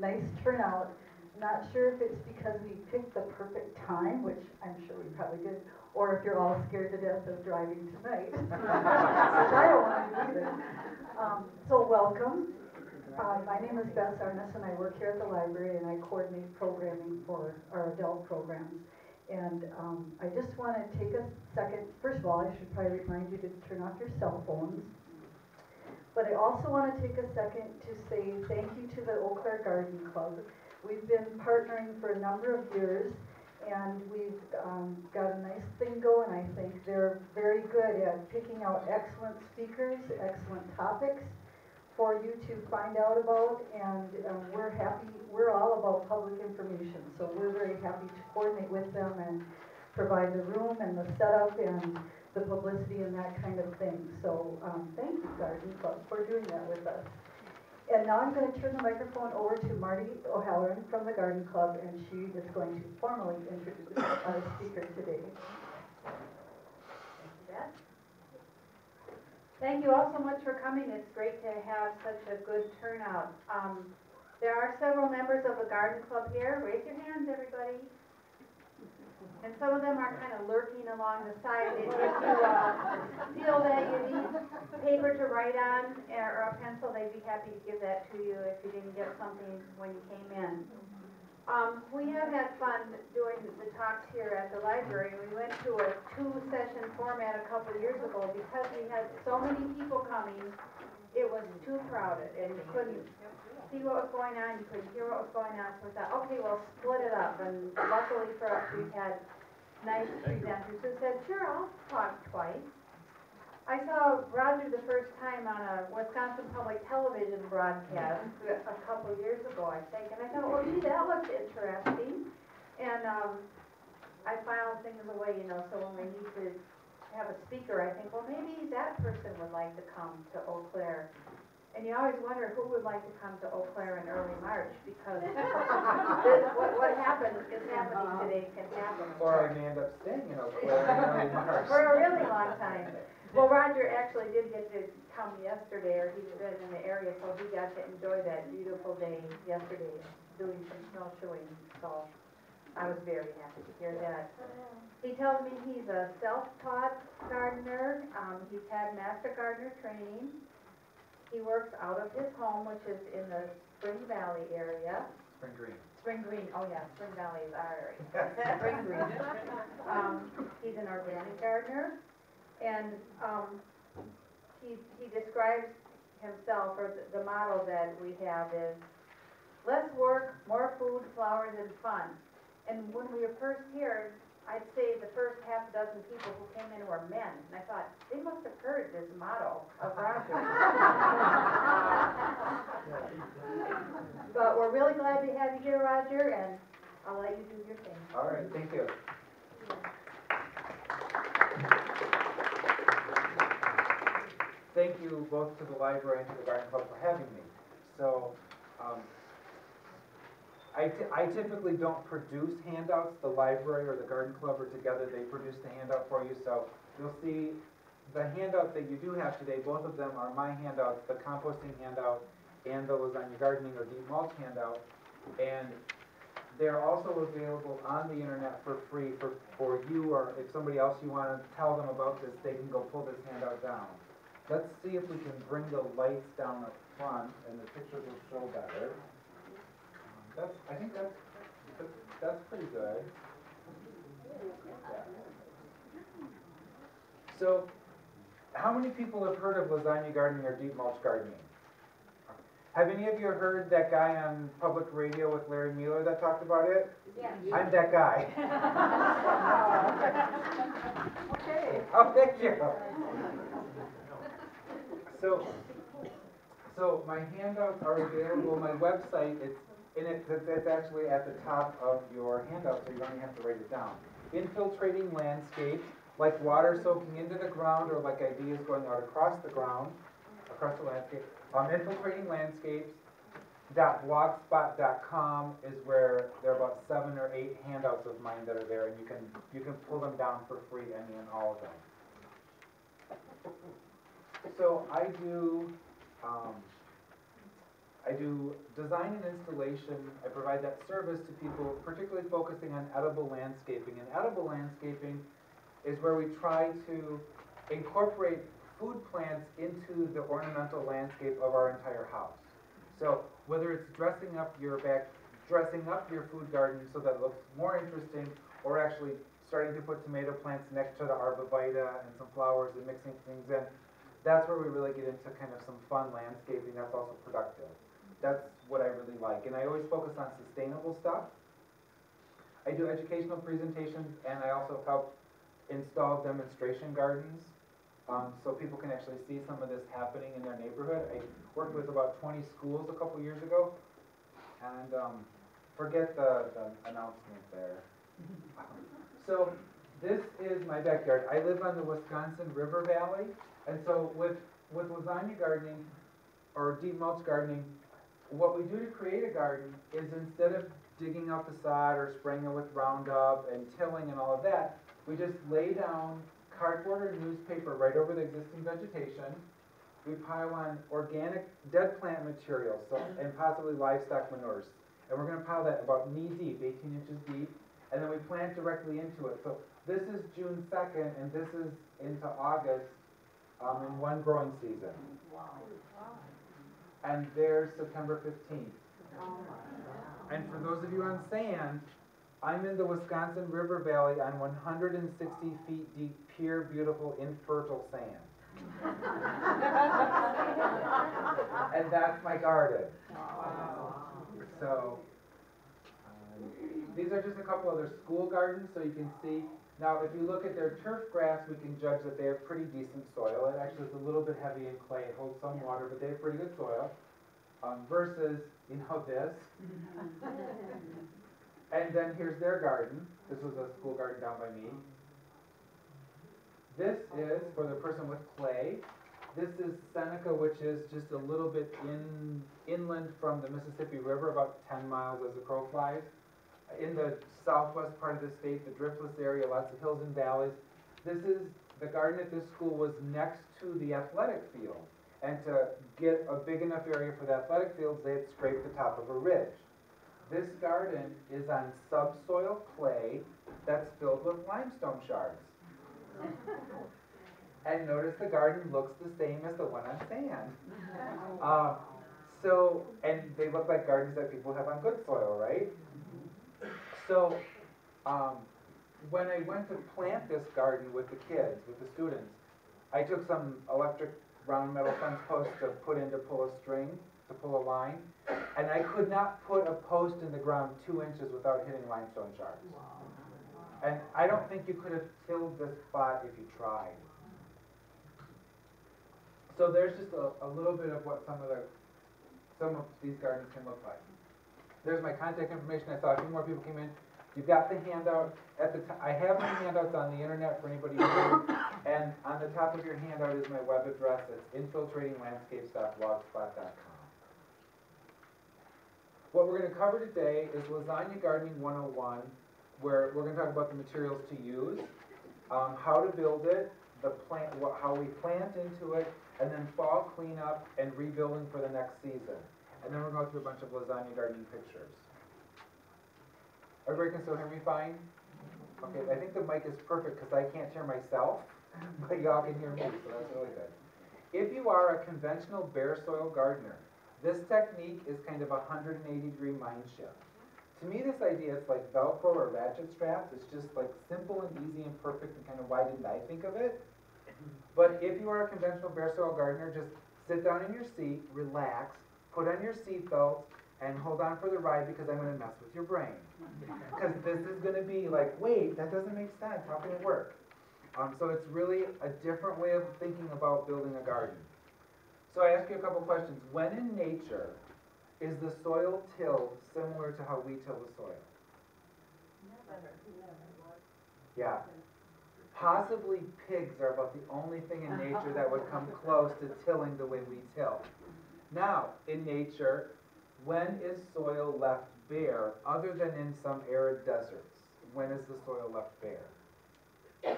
nice turnout. Not sure if it's because we picked the perfect time, which I'm sure we probably did, or if you're all scared to death of driving tonight, which I don't want to do either. So welcome. My name is Beth Arness, and I work here at the library, and I coordinate programming for our adult programs. And I just want to take a second. First of all, I should probably remind you to turn off your cell phones. But I also want to take a second to say thank you to the Eau Claire Garden Club. We've been partnering for a number of years, and we've got a nice thing going, I think. They're very good at picking out excellent speakers, excellent topics for you to find out about, and we're happy, we're all about public information, so we're very happy to coordinate with them and provide the room and the setup and the publicity and that kind of thing. So thank you, Garden Club, for doing that with us. And now I'm going to turn the microphone over to Marty O'Halloran from the Garden Club, and she is going to formally introduce our speaker today. Thank you, Beth. Thank you all so much for coming. It's great to have such a good turnout. There are several members of the Garden Club here. Raise your hands, everybody. And some of them are kind of lurking along the side. They give you a deal that you need paper to write on or a pencil. They'd be happy to give that to you if you didn't get something when you came in. We have had fun doing the talks here at the library. We went to a two-session format a couple years ago because we had so many people coming. It was too crowded, and you couldn't see what was going on, you couldn't hear what was going on, so we thought, okay, well, split it up, and luckily for us, we had nice presenters who said, sure, I'll talk twice. I saw Roger the first time on a Wisconsin Public Television broadcast a couple years ago, I think, and I thought, well, gee, that looks interesting, and I file things away, you know, so when we need to have a speaker, I think, well, maybe that person would like to come to Eau Claire. And you always wonder who would like to come to Eau Claire in early March, because what happened is happening today can happen. Or I may end up staying in Eau Claire in early March. For a really long time. Well, Roger actually did get to come yesterday, or he's been in the area, so he got to enjoy that beautiful day yesterday doing some snowshoeing. So I was very happy to hear that. He tells me he's a self-taught gardener. He's had master gardener training. He works out of his home, which is in the Spring Valley area. Spring Green. Spring Green. Oh, yeah, Spring Valley is our area. Spring Green. He's an organic gardener, and he describes himself, or the model that we have is less work, more food, flowers, and fun. And when we were first here, I'd say the first half dozen people who came in were men. And I thought, they must have heard this motto of Roger. But we're really glad to have you here, Roger, and I'll let you do your thing. All right, thank you. Thank you both to the library and to the Garden Club for having me. So, I typically don't produce handouts. The library or the Garden Club are together. They produce the handout for you. So you'll see the handout that you do have today, both of them are my handouts, the composting handout and the lasagna gardening or deep mulch handout. And they're also available on the internet for free for you, or if somebody else you want to tell them about this, they can go pull this handout down. Let's see if we can bring the lights down up front and the picture will show better. I think that's pretty good. So, how many people have heard of lasagna gardening or deep mulch gardening? Have any of you heard that guy on public radio with Larry Mueller that talked about it? Yeah. I'm that guy. Okay. Oh, thank you. So my handouts are available. My website is. And it's actually at the top of your handout, so you don't even have to write it down. Infiltrating landscapes, like water soaking into the ground, or like ideas going out across the ground, across the landscape. InfiltratingLandscapes.blogspot.com is where there are about 7 or 8 handouts of mine that are there, and you can pull them down for free, I mean, all of them. So I do I do design and installation. I provide that service to people, particularly focusing on edible landscaping. And edible landscaping is where we try to incorporate food plants into the ornamental landscape of our entire house. So whether it's dressing up your food garden so that it looks more interesting, or actually starting to put tomato plants next to the arborvitae and some flowers and mixing things in, that's where we really get into kind of some fun landscaping that's also productive. That's what I really like. And I always focus on sustainable stuff. I do educational presentations, and I also help install demonstration gardens so people can actually see some of this happening in their neighborhood. I worked with about 20 schools a couple years ago, and forget the announcement there. So this is my backyard. I live on the Wisconsin River Valley. And so with lasagna gardening or deep mulch gardening, what we do to create a garden is, instead of digging out the sod or spraying it with Roundup and tilling and all of that, we just lay down cardboard or newspaper right over the existing vegetation. We pile on organic dead plant material, so, and possibly livestock manures. And we're going to pile that about knee deep, 18 inches deep, and then we plant directly into it. So this is June 2nd, and this is into August, in one growing season. Wow. And there's September 15th. Oh my. And for those of you on sand, I'm in the Wisconsin River Valley on 160 feet deep, pure, beautiful, infertile sand. And that's my garden. Wow. So these are just a couple other school gardens, so you can see. Now, if you look at their turf grass, we can judge that they have pretty decent soil. It actually is a little bit heavy in clay. It holds some water, but they have pretty good soil. Versus, you know, this. And then here's their garden. This was a school garden down by me. This is for the person with clay. This is Seneca, which is just a little bit inland from the Mississippi River, about 10 miles as the crow flies. In the southwest part of the state, the driftless area, lots of hills and valleys. This is, the garden at this school was next to the athletic field. And to get a big enough area for the athletic fields, they had scraped the top of a ridge. This garden is on subsoil clay that's filled with limestone shards. And notice the garden looks the same as the one on sand. So, and they look like gardens that people have on good soil, right? So when I went to plant this garden with the kids, with the students, I took some electric round metal fence posts to put in to pull a string, to pull a line, and I could not put a post in the ground 2 inches without hitting limestone shards. Wow. And I don't think you could have tilled this spot if you tried. So there's just a little bit of what some of these gardens can look like. There's my contact information. I saw a few more people came in. You've got the handout at the. I have my handouts on the internet for anybody who knows. And on the top of your handout is my web address. It's InfiltratingLandscapes.blogspot.com. What we're going to cover today is Lasagna Gardening 101, where we're going to talk about the materials to use, how to build it, the plant, how we plant into it, and then fall cleanup and rebuilding for the next season. And then we're going through a bunch of lasagna gardening pictures. Everybody can still hear me fine? Okay, I think the mic is perfect because I can't hear myself, but y'all can hear me, so that's really good. If you are a conventional bare soil gardener, this technique is kind of a 180-degree mind shift. To me, this idea is like Velcro or ratchet straps. It's just like simple and easy and perfect, and kind of why didn't I think of it? But if you are a conventional bare soil gardener, just sit down in your seat, relax, put on your seatbelt, and hold on for the ride, because I'm going to mess with your brain. Because this is going to be like, wait, that doesn't make sense. How can it work? So it's really a different way of thinking about building a garden. So I ask you a couple questions. When in nature is the soil tilled similar to how we till the soil? Never. Yeah. Possibly pigs are about the only thing in nature that would come close to tilling the way we till. Now, in nature, when is soil left bare, other than in some arid deserts? When is the soil left bare?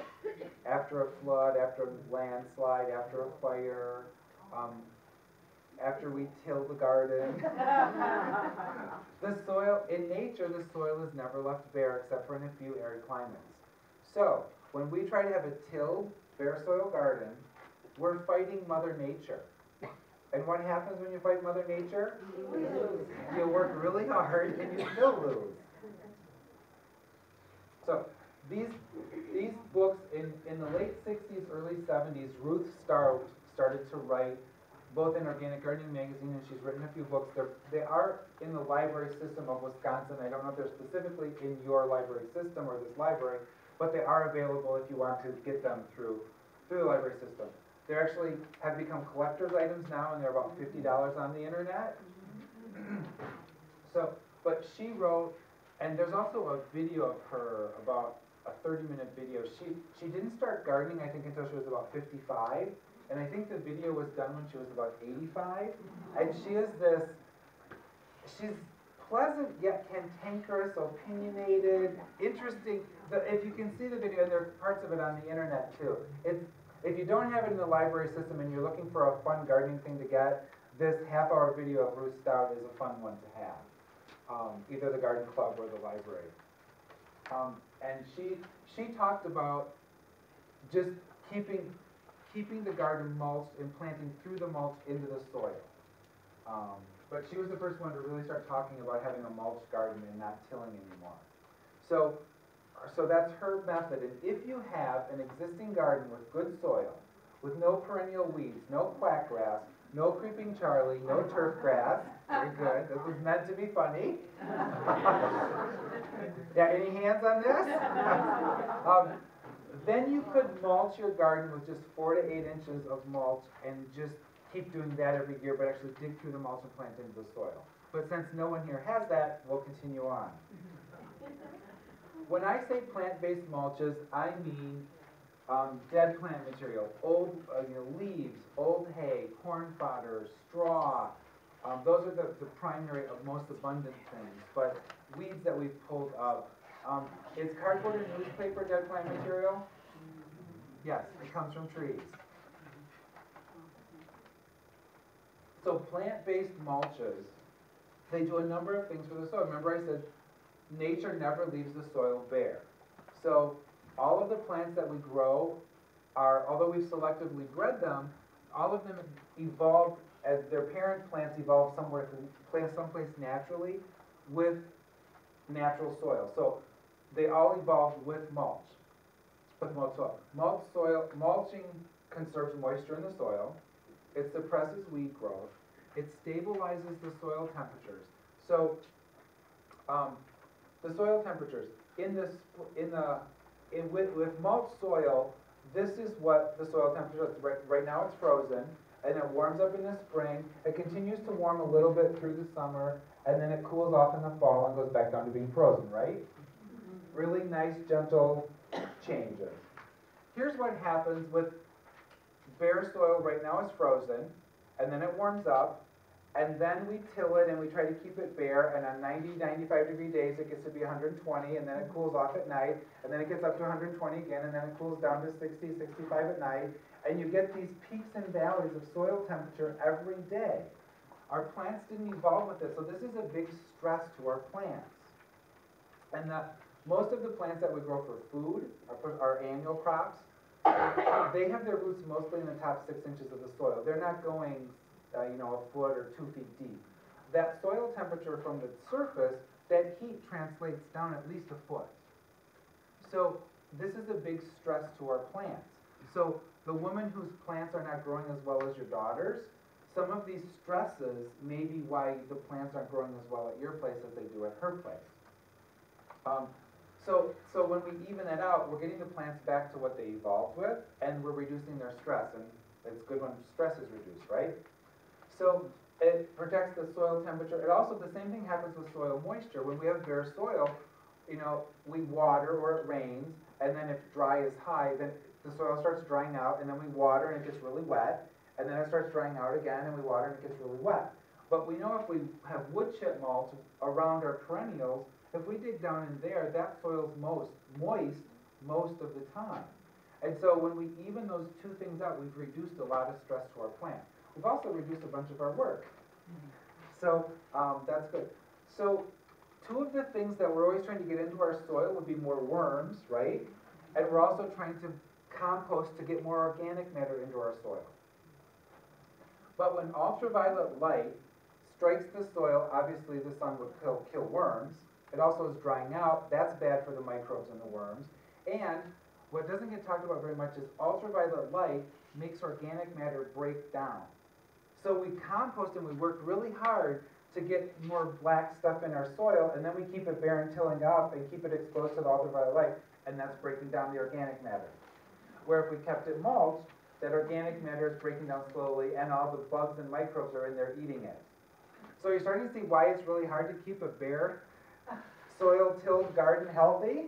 After a flood, after a landslide, after a fire, after we till the garden. The soil, in nature, the soil is never left bare except for in a few arid climates. So when we try to have a tilled, bare soil garden, we're fighting Mother Nature. And what happens when you fight Mother Nature? You lose. You work really hard and you still lose. So these books, in the late 60s, early 70s, Ruth Stout started to write, both in Organic Gardening Magazine, and she's written a few books. They are in the library system of Wisconsin. I don't know if they're specifically in your library system or this library, but they are available if you want to get them through the library system. They actually have become collector's items now, and they're about $50 on the internet. So, but she wrote, and there's also a video of her, about a 30-minute video. She didn't start gardening, I think, until she was about 55, and I think the video was done when she was about 85. And she is this, she's pleasant yet cantankerous, opinionated, interesting. So if you can see the video, and there are parts of it on the internet too. If you don't have it in the library system and you're looking for a fun gardening thing to get, this half-hour video of Ruth Stout is a fun one to have, either the garden club or the library. And she talked about just keeping the garden mulched and planting through the mulch into the soil. But she was the first one to really start talking about having a mulched garden and not tilling anymore. So that's her method. And if you have an existing garden with good soil, with no perennial weeds, no quack grass, no creeping Charlie, no turf grass, very good, this was meant to be funny. Yeah, any hands on this? Then you could mulch your garden with just 4 to 8 inches of mulch and just keep doing that every year, but actually dig through the mulch and plant into the soil. But since no one here has that, we'll continue on. When I say plant-based mulches, I mean dead plant material, old leaves, old hay, corn fodder, straw. Those are the primary of most abundant things, but weeds that we've pulled up. Is cardboard and newspaper dead plant material? Yes, it comes from trees. So plant-based mulches, they do a number of things for the soil. Remember I said nature never leaves the soil bare. So all of the plants that we grow are, although we've selectively bred them, all of them evolved as their parent plants evolved someplace naturally with natural soil. So they all evolved with mulch soil. Mulching conserves moisture in the soil. It suppresses weed growth. It stabilizes the soil temperatures. So the soil temperatures with mulch soil, this is what the soil temperature is. Right now it's frozen, and it warms up in the spring. It continues to warm a little bit through the summer, and then it cools off in the fall and goes back down to being frozen, right? Really nice, gentle changes. Here's what happens with bare soil. Right now it's frozen, and then it warms up, and then we till it and we try to keep it bare, and on 90, 95 degree days it gets to be 120, and then it cools off at night, and then it gets up to 120 again, and then it cools down to 60, 65 at night, and you get these peaks and valleys of soil temperature every day. Our plants didn't evolve with this, so this is a big stress to our plants. And most of the plants that we grow for food, our annual crops, they have their roots mostly in the top 6 inches of the soil. They're not going a foot or 2 feet deep. That soil temperature from the surface, that heat translates down at least a foot. So this is a big stress to our plants. So the woman whose plants are not growing as well as your daughter's, some of these stresses may be why the plants aren't growing as well at your place as they do at her place. So when we even that out, we're getting the plants back to what they evolved with, and we're reducing their stress, and it's good when stress is reduced, right? So it protects the soil temperature. It also, the same thing happens with soil moisture. When we have bare soil, we water or it rains, and then if dry is high, then the soil starts drying out, and then we water and it gets really wet, and then it starts drying out again, and we water and it gets really wet. But we know if we have wood chip mulch around our perennials, if we dig down in there, that soil's moist of the time. And so when we even those two things out, we've reduced a lot of stress to our plant. We've also reduced a bunch of our work. So that's good. So two of the things that we're always trying to get into our soil would be more worms, right? And we're also trying to compost to get more organic matter into our soil. But when ultraviolet light strikes the soil, obviously the sun would kill worms. It also is drying out. That's bad for the microbes and the worms. And what doesn't get talked about very much is ultraviolet light makes organic matter break down. So we compost and we worked really hard to get more black stuff in our soil, and then we keep it barren, tilling up, and keep it exposed to the ultraviolet light, and that's breaking down the organic matter. Where if we kept it mulched, that organic matter is breaking down slowly, and all the bugs and microbes are in there eating it. So you're starting to see why it's really hard to keep a bare soil-tilled garden healthy.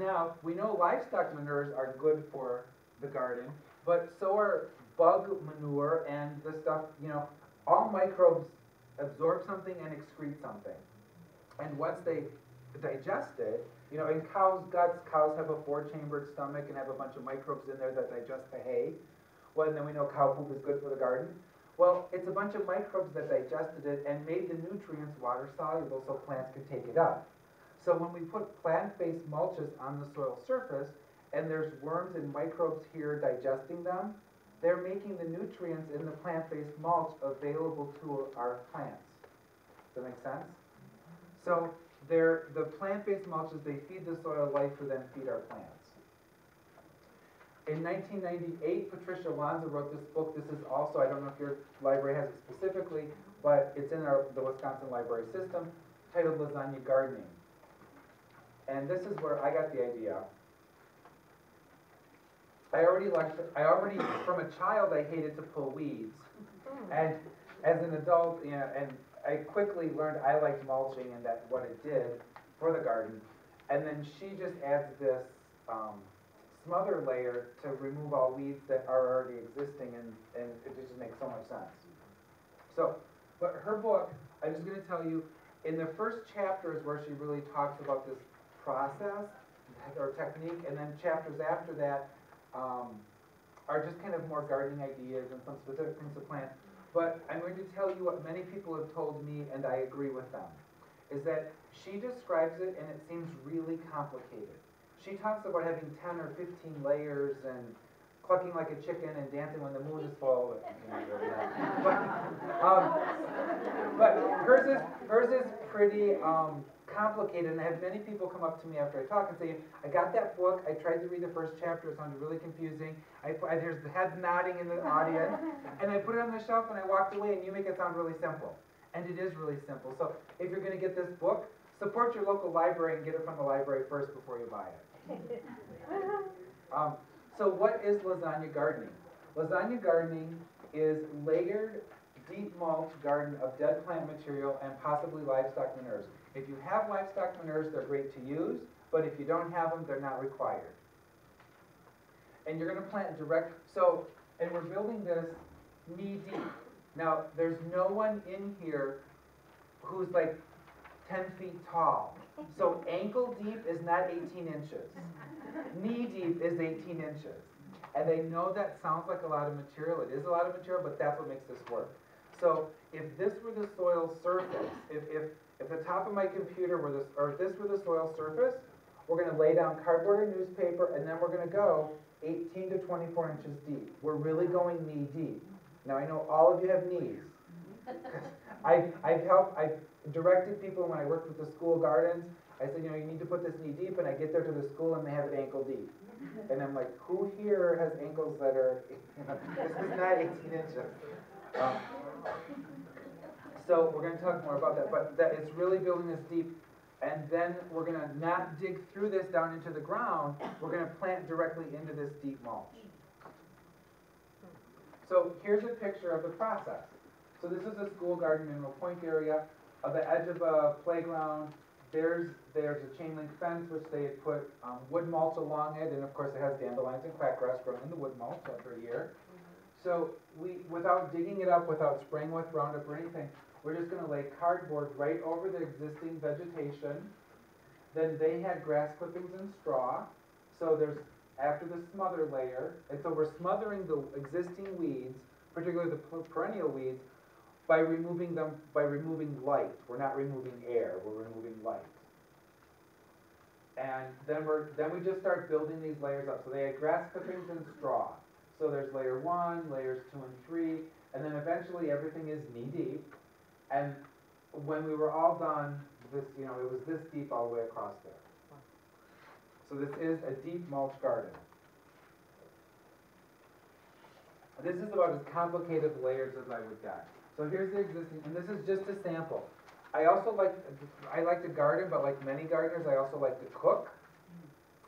Now, we know livestock manures are good for the garden, but so are bug manure and the stuff, you know, all microbes absorb something and excrete something. And once they digest it, you know, in cows' guts, cows have a four-chambered stomach and have a bunch of microbes in there that digest the hay. Well, and then we know cow poop is good for the garden. Well, it's a bunch of microbes that digested it and made the nutrients water-soluble so plants could take it up. So when we put plant-based mulches on the soil surface, and there's worms and microbes here digesting them, they're making the nutrients in the plant-based mulch available to our plants. Does that make sense? So the plant-based mulches, they feed the soil life who then feed our plants. In 1998, Patricia Lanza wrote this book. This is also, I don't know if your library has it specifically, but it's in the Wisconsin library system, titled Lasagna Gardening. And this is where I got the idea. I already, from a child, I hated to pull weeds. And as an adult, you know, and I quickly learned I liked mulching and that what it did for the garden. And then she just adds this smother layer to remove all weeds that are already existing, and it just makes so much sense. So, but her book, I'm just going to tell you, in the first chapter is where she really talks about this process or technique, and then chapters after that are just kind of more gardening ideas and some specific things to plant. But I'm going to tell you what many people have told me, and I agree with them, is that she describes it and it seems really complicated. She talks about having 10 or 15 layers and clucking like a chicken and dancing when the moon is full. But hers is pretty complicated, and I have many people come up to me after I talk and say, I got that book, I tried to read the first chapter, it sounded really confusing, there's the heads nodding in the audience, and I put it on the shelf and I walked away, and you make it sound really simple. And it is really simple. So if you're going to get this book, support your local library and get it from the library first before you buy it. So what is lasagna gardening? Lasagna gardening is layered, deep mulch garden of dead plant material and possibly livestock manures. If you have livestock manures, they're great to use, but if you don't have them, they're not required. And you're going to plant direct, so, and we're building this knee deep. Now, there's no one in here who's like 10 feet tall. So ankle deep is not 18 inches. Knee deep is 18 inches. And I know that sounds like a lot of material. It is a lot of material, but that's what makes this work. So if this were the soil surface, if the top of my computer were this, or if this were the soil surface, we're going to lay down cardboard and newspaper, and then we're going to go 18 to 24 inches deep. We're really going knee deep. Now I know all of you have knees. I've directed people when I worked with the school gardens. I said, you know, you need to put this knee deep, and I get there to the school and they have it ankle deep. And I'm like, who here has ankles that are, you know, this is not 18 inches. So we're going to talk more about that, but that it's really building this deep, and then we're going to not dig through this down into the ground, we're going to plant directly into this deep mulch. So here's a picture of the process. So this is a school garden in La Pointe area, on the edge of a playground. There's a chain link fence, which they had put wood mulch along it, and of course it has dandelions and quackgrass growing in the wood mulch after a year. So without digging it up, without spraying with Roundup or anything, we're just going to lay cardboard right over the existing vegetation. Then they had grass clippings and straw, so there's after the smother layer, and so we're smothering the existing weeds, particularly the perennial weeds, by removing them, by removing light. We're not removing air, we're removing light. And then we just start building these layers up. So they had grass clippings and straw. So there's layer 1, layers 2 and 3, and then eventually everything is knee deep. And when we were all done, this, you know, it was this deep all the way across there. So this is a deep mulch garden. This is about as complicated layers as I would get. So here's the existing, and this is just a sample. I like to garden, but like many gardeners, I also like to cook.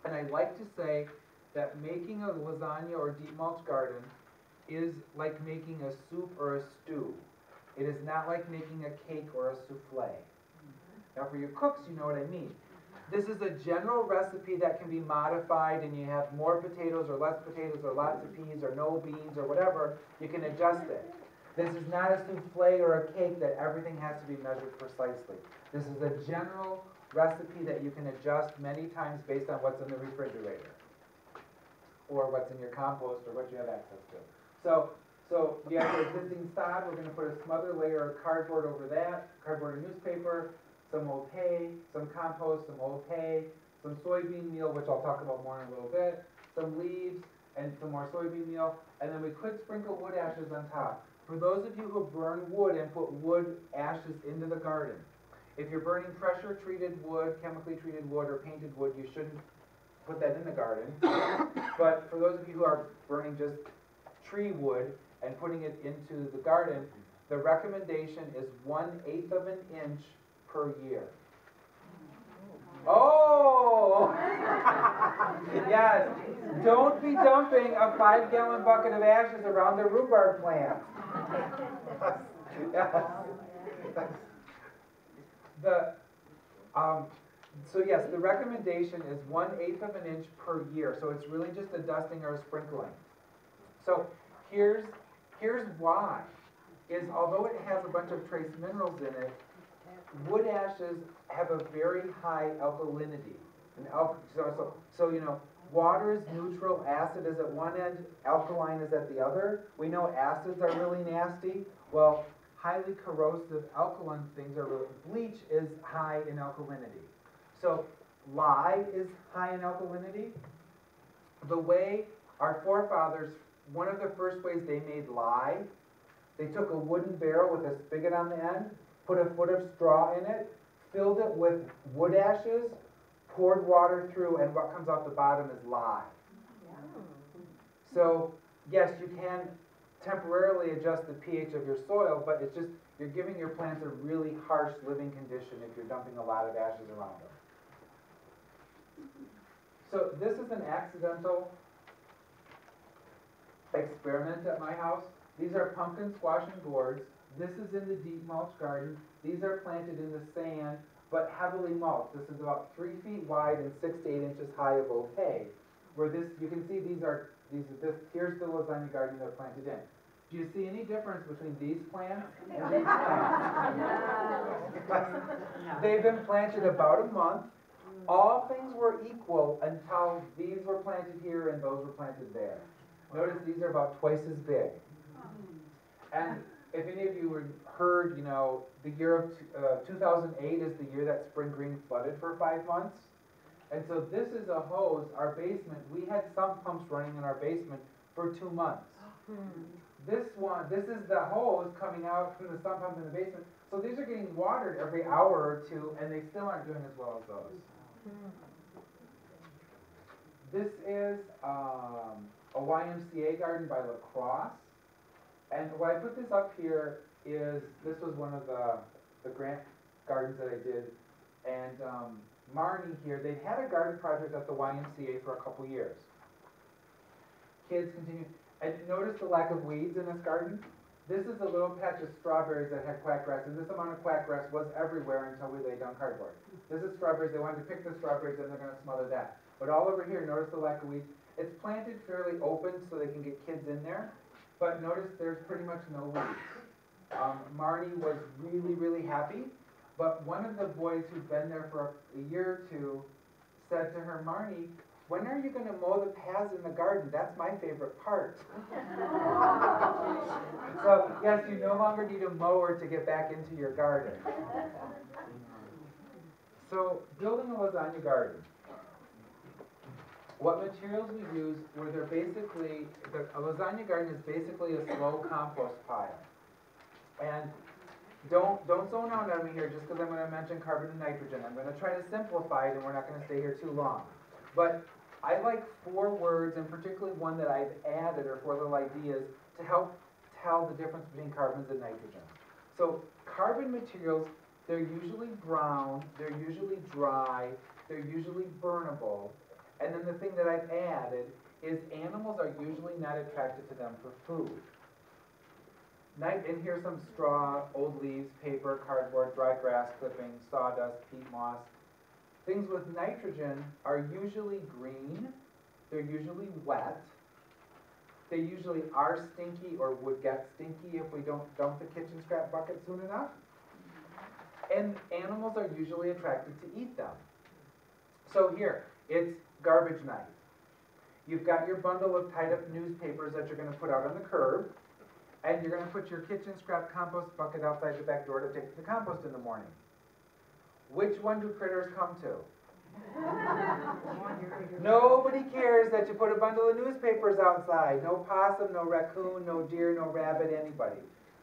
And I like to say that making a lasagna or deep mulch garden is like making a soup or a stew. It is not like making a cake or a souffle. Now for your cooks, you know what I mean. This is a general recipe that can be modified, and you have more potatoes or lots of peas or no beans or whatever, you can adjust it. This is not a souffle or a cake that everything has to be measured precisely. This is a general recipe that you can adjust many times based on what's in the refrigerator or what's in your compost or what you have access to. So you have your existing sod. We're going to put a smother layer of cardboard over that, cardboard and newspaper, some old hay, some compost, some old hay, some soybean meal, which I'll talk about more in a little bit, some leaves, and some more soybean meal, and then we could sprinkle wood ashes on top. For those of you who burn wood and put wood ashes into the garden, if you're burning pressure-treated wood, chemically treated wood, or painted wood, you shouldn't put that in the garden. But for those of you who are burning just tree wood and putting it into the garden, the recommendation is 1/8 of an inch per year. Oh! Yes. Don't be dumping a 5-gallon bucket of ashes around the rhubarb plant. Yes. Yes. So yes, the recommendation is 1/8 of an inch per year. So it's really just a dusting or a sprinkling. So here's why, is although it has a bunch of trace minerals in it, wood ashes have a very high alkalinity. And so you know, water is neutral, acid is at one end, alkaline is at the other. We know acids are really nasty. Well, highly corrosive alkaline things are really, bleach is high in alkalinity. So lye is high in alkalinity. The way our forefathers, one of the first ways they made lye, they took a wooden barrel with a spigot on the end, put a foot of straw in it, filled it with wood ashes, poured water through, and what comes off the bottom is lye. Yeah. So, yes, you can temporarily adjust the pH of your soil, but it's just, you're giving your plants a really harsh living condition if you're dumping a lot of ashes around them. So this is an accidental experiment at my house. These are pumpkin squash and gourds. This is in the deep mulch garden. These are planted in the sand, but heavily mulched. This is about 3 feet wide and 6 to 8 inches high of old hay. Where this, you can see these are here's the lasagna garden they're planted in. Do you see any difference between these plants and these plants? They've been planted about a month. All things were equal until these were planted here and those were planted there. Notice these are about twice as big. And if any of you heard, you know, the year of 2008 is the year that Spring Green flooded for 5 months. And so this is a hose, our basement. We had some pumps running in our basement for 2 months. This is the hose coming out from the sump pump in the basement. So these are getting watered every hour or two, and they still aren't doing as well as those. This is a YMCA garden by La Crosse. And why I put this up here is this was one of the grant gardens that I did. And Marnie here, they had a garden project at the YMCA for a couple years. Kids continued. And notice the lack of weeds in this garden. This is a little patch of strawberries that had quackgrass. And this amount of quackgrass was everywhere until we laid down cardboard. This is strawberries. They wanted to pick the strawberries and they're going to smother that. But all over here, notice the lack of weeds. It's planted fairly open so they can get kids in there. But notice there's pretty much no weeds. Marty was really, really happy, but one of the boys who'd been there for a year or two said to her, Marty, when are you going to mow the paths in the garden? That's my favorite part. So, yes, you no longer need a mower to get back into your garden. So, building a lasagna garden. What materials we use were they're basically, a lasagna garden is basically a slow compost pile. And don't zone out on me here just because I'm going to mention carbon and nitrogen. I'm going to try to simplify it and we're not going to stay here too long. But I like four words, and particularly one that I've added or four little ideas to help tell the difference between carbons and nitrogen. So carbon materials, they're usually brown, they're usually dry, they're usually burnable. And then the thing that I've added is animals are usually not attracted to them for food. And here's some straw, old leaves, paper, cardboard, dry grass clippings, sawdust, peat moss. Things with nitrogen are usually green, they're usually wet, they usually are stinky or would get stinky if we don't dump the kitchen scrap bucket soon enough. And animals are usually attracted to eat them. So here, it's garbage night. You've got your bundle of tied up newspapers that you're going to put out on the curb, and you're going to put your kitchen scrap compost bucket outside your back door to take to the compost in the morning. Which one do critters come to? Nobody cares that you put a bundle of newspapers outside. No possum, no raccoon, no deer, no rabbit, anybody.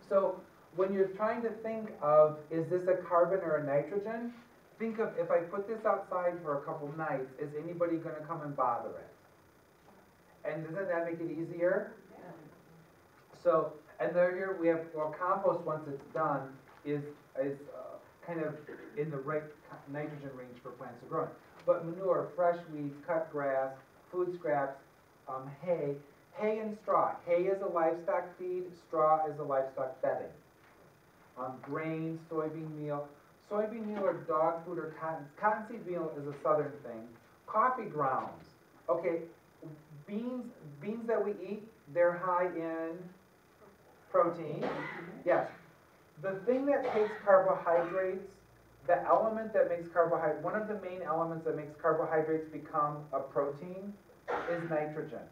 So when you're trying to think of, is this a carbon or a nitrogen? Think of, if I put this outside for a couple nights, is anybody going to come and bother it? And doesn't that make it easier? Yeah. So, and there here we have, well, compost once it's done is kind of in the right nitrogen range for plants to grow. But manure, fresh weeds, cut grass, food scraps, hay. Hay and straw. Hay is a livestock feed, straw is a livestock bedding. Grain, soybean meal. Soybean meal or dog food or cotton. Cottonseed meal is a southern thing. Coffee grounds. Okay, beans that we eat, they're high in protein. Yes. The thing that takes carbohydrates, the element that makes carbohydrates, one of the main elements that makes carbohydrates become a protein is nitrogen.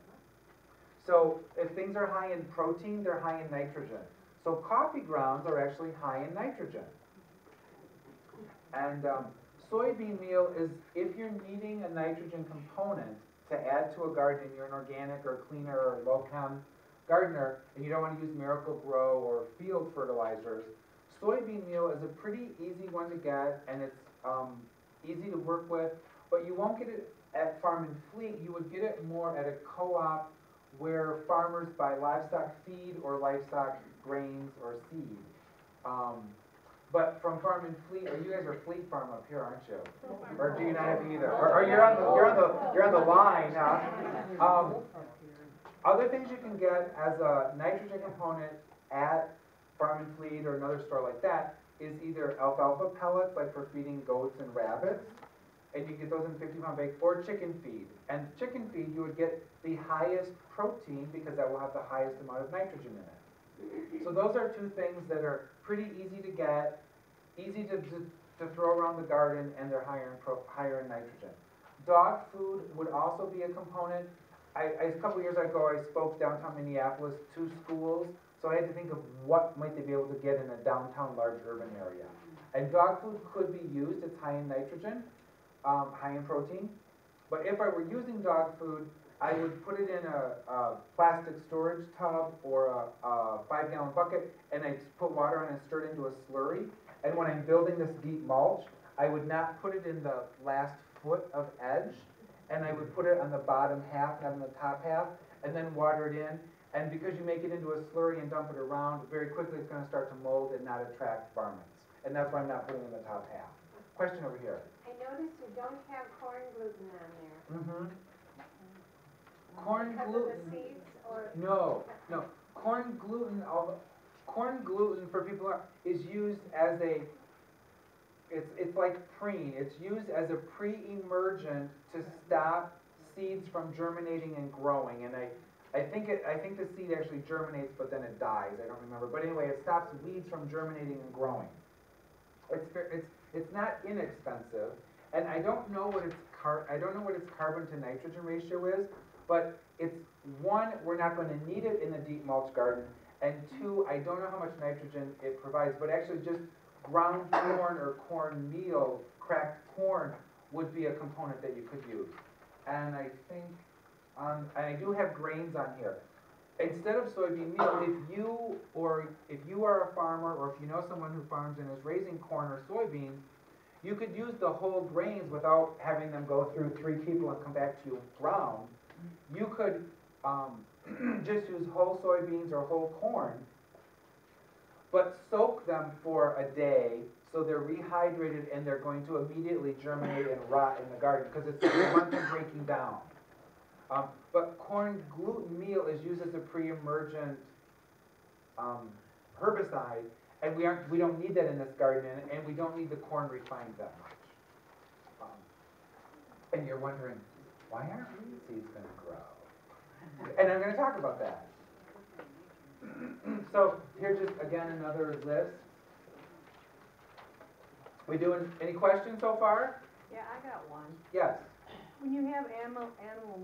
So if things are high in protein, they're high in nitrogen. So coffee grounds are actually high in nitrogen. And soybean meal is, if you're needing a nitrogen component to add to a garden, you're an organic or cleaner or low-chem gardener, and you don't want to use Miracle-Gro or field fertilizers, soybean meal is a pretty easy one to get, and it's easy to work with, but you won't get it at Farm and Fleet. You would get it more at a co-op where farmers buy livestock feed or livestock grains or seed. But from Farm and Fleet, or you guys are Fleet Farm up here, aren't you? Or do you not have either? Or you're on the line, huh? Other things you can get as a nitrogen component at Farm and Fleet or another store like that is either alfalfa pellets, like for feeding goats and rabbits, and you get those in 50-pound bag, or chicken feed. And chicken feed, you would get the highest protein because that will have the highest amount of nitrogen in it. So those are two things that are pretty easy to get, easy to throw around the garden, and they're higher in nitrogen. Dog food would also be a component. A couple years ago, I spoke downtown Minneapolis to schools, so I had to think of what might they be able to get in a downtown large urban area. And dog food could be used. It's high in nitrogen, high in protein. But if I were using dog food, I would put it in a plastic storage tub or a 5-gallon bucket, and I'd put water on it and stir it into a slurry. And when I'm building this deep mulch, I would not put it in the last foot of edge, and I would put it on the bottom half, not on the top half, and then water it in. And because you make it into a slurry and dump it around, very quickly it's going to start to mold and not attract varmints. And that's why I'm not putting it in the top half. Question over here. I noticed you don't have corn gluten on there. Mm-hmm. Corn gluten. Because of the seeds or? No. Corn gluten for people is used as a, it's like Preen. It's used as a pre-emergent to stop seeds from germinating and growing. And I think the seed actually germinates, but then it dies. I don't remember. But anyway, it stops weeds from germinating and growing. It's not inexpensive, and I don't know what its carbon to nitrogen ratio is, but it's one, we're not going to need it in the deep mulch garden, and two, I don't know how much nitrogen it provides, but actually just ground corn or cornmeal, cracked corn would be a component that you could use. And I think, I do have grains on here. Instead of soybean meal, if you are a farmer or if you know someone who farms and is raising corn or soybeans, you could use the whole grains without having them go through three people and come back to you brown. You could just use whole soybeans or whole corn, but soak them for a day so they're rehydrated and they're going to immediately germinate and rot in the garden because it's breaking down. But corn gluten meal is used as a pre-emergent herbicide, and we don't need that in this garden, and we don't need the corn refined that much. And you're wondering, why aren't these seeds going to grow? And I'm going to talk about that. So here's just, again, another list. We doing any questions so far? Yeah, I got one. Yes. When you have animal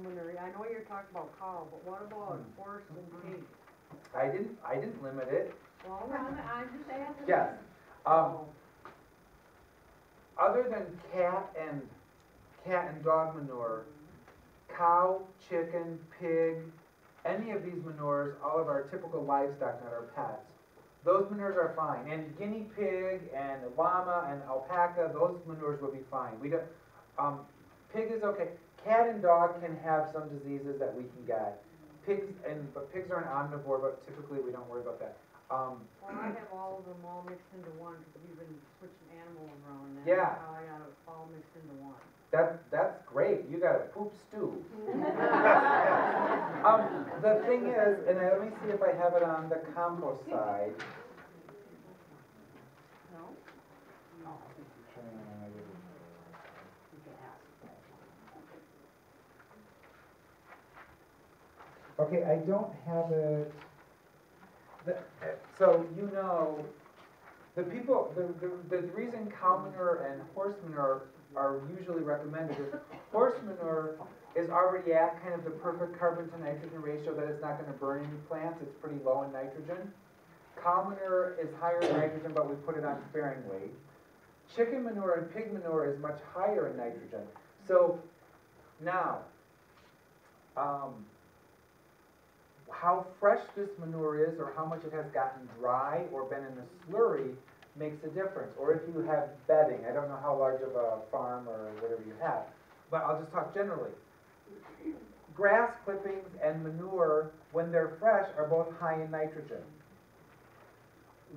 manure, I know you're talking about cow, but what about horse and pig? I didn't limit it. Well, I'm just asking. Yes. Other than cat and dog manure, cow, chicken, pig, any of these manures, all of our typical livestock, not our pets, those manures are fine. And guinea pig and llama and alpaca, those manures will be fine. We don't. Pig is okay. Cat and dog can have some diseases that we can get. But pigs are an omnivore, but typically we don't worry about that. Well, I have all of them all mixed into one because we've been switching animals around. Now. Yeah. Now I got it all mixed into one. That's great. You got a poop stew. The thing is, and let me see if I have it on the compost side. No. No. Okay, I don't have it. So you know, the reason cow manure and horse manure are usually recommended is horse manure is already at kind of the perfect carbon to nitrogen ratio that it's not going to burn any plants. It's pretty low in nitrogen. Cow manure is higher in nitrogen, but we put it on sparingly. Chicken manure and pig manure is much higher in nitrogen. So now, how fresh this manure is or how much it has gotten dry or been in a slurry makes a difference. Or if you have bedding, I don't know how large of a farm or whatever you have, but I'll just talk generally. Grass clippings and manure, when they're fresh, are both high in nitrogen.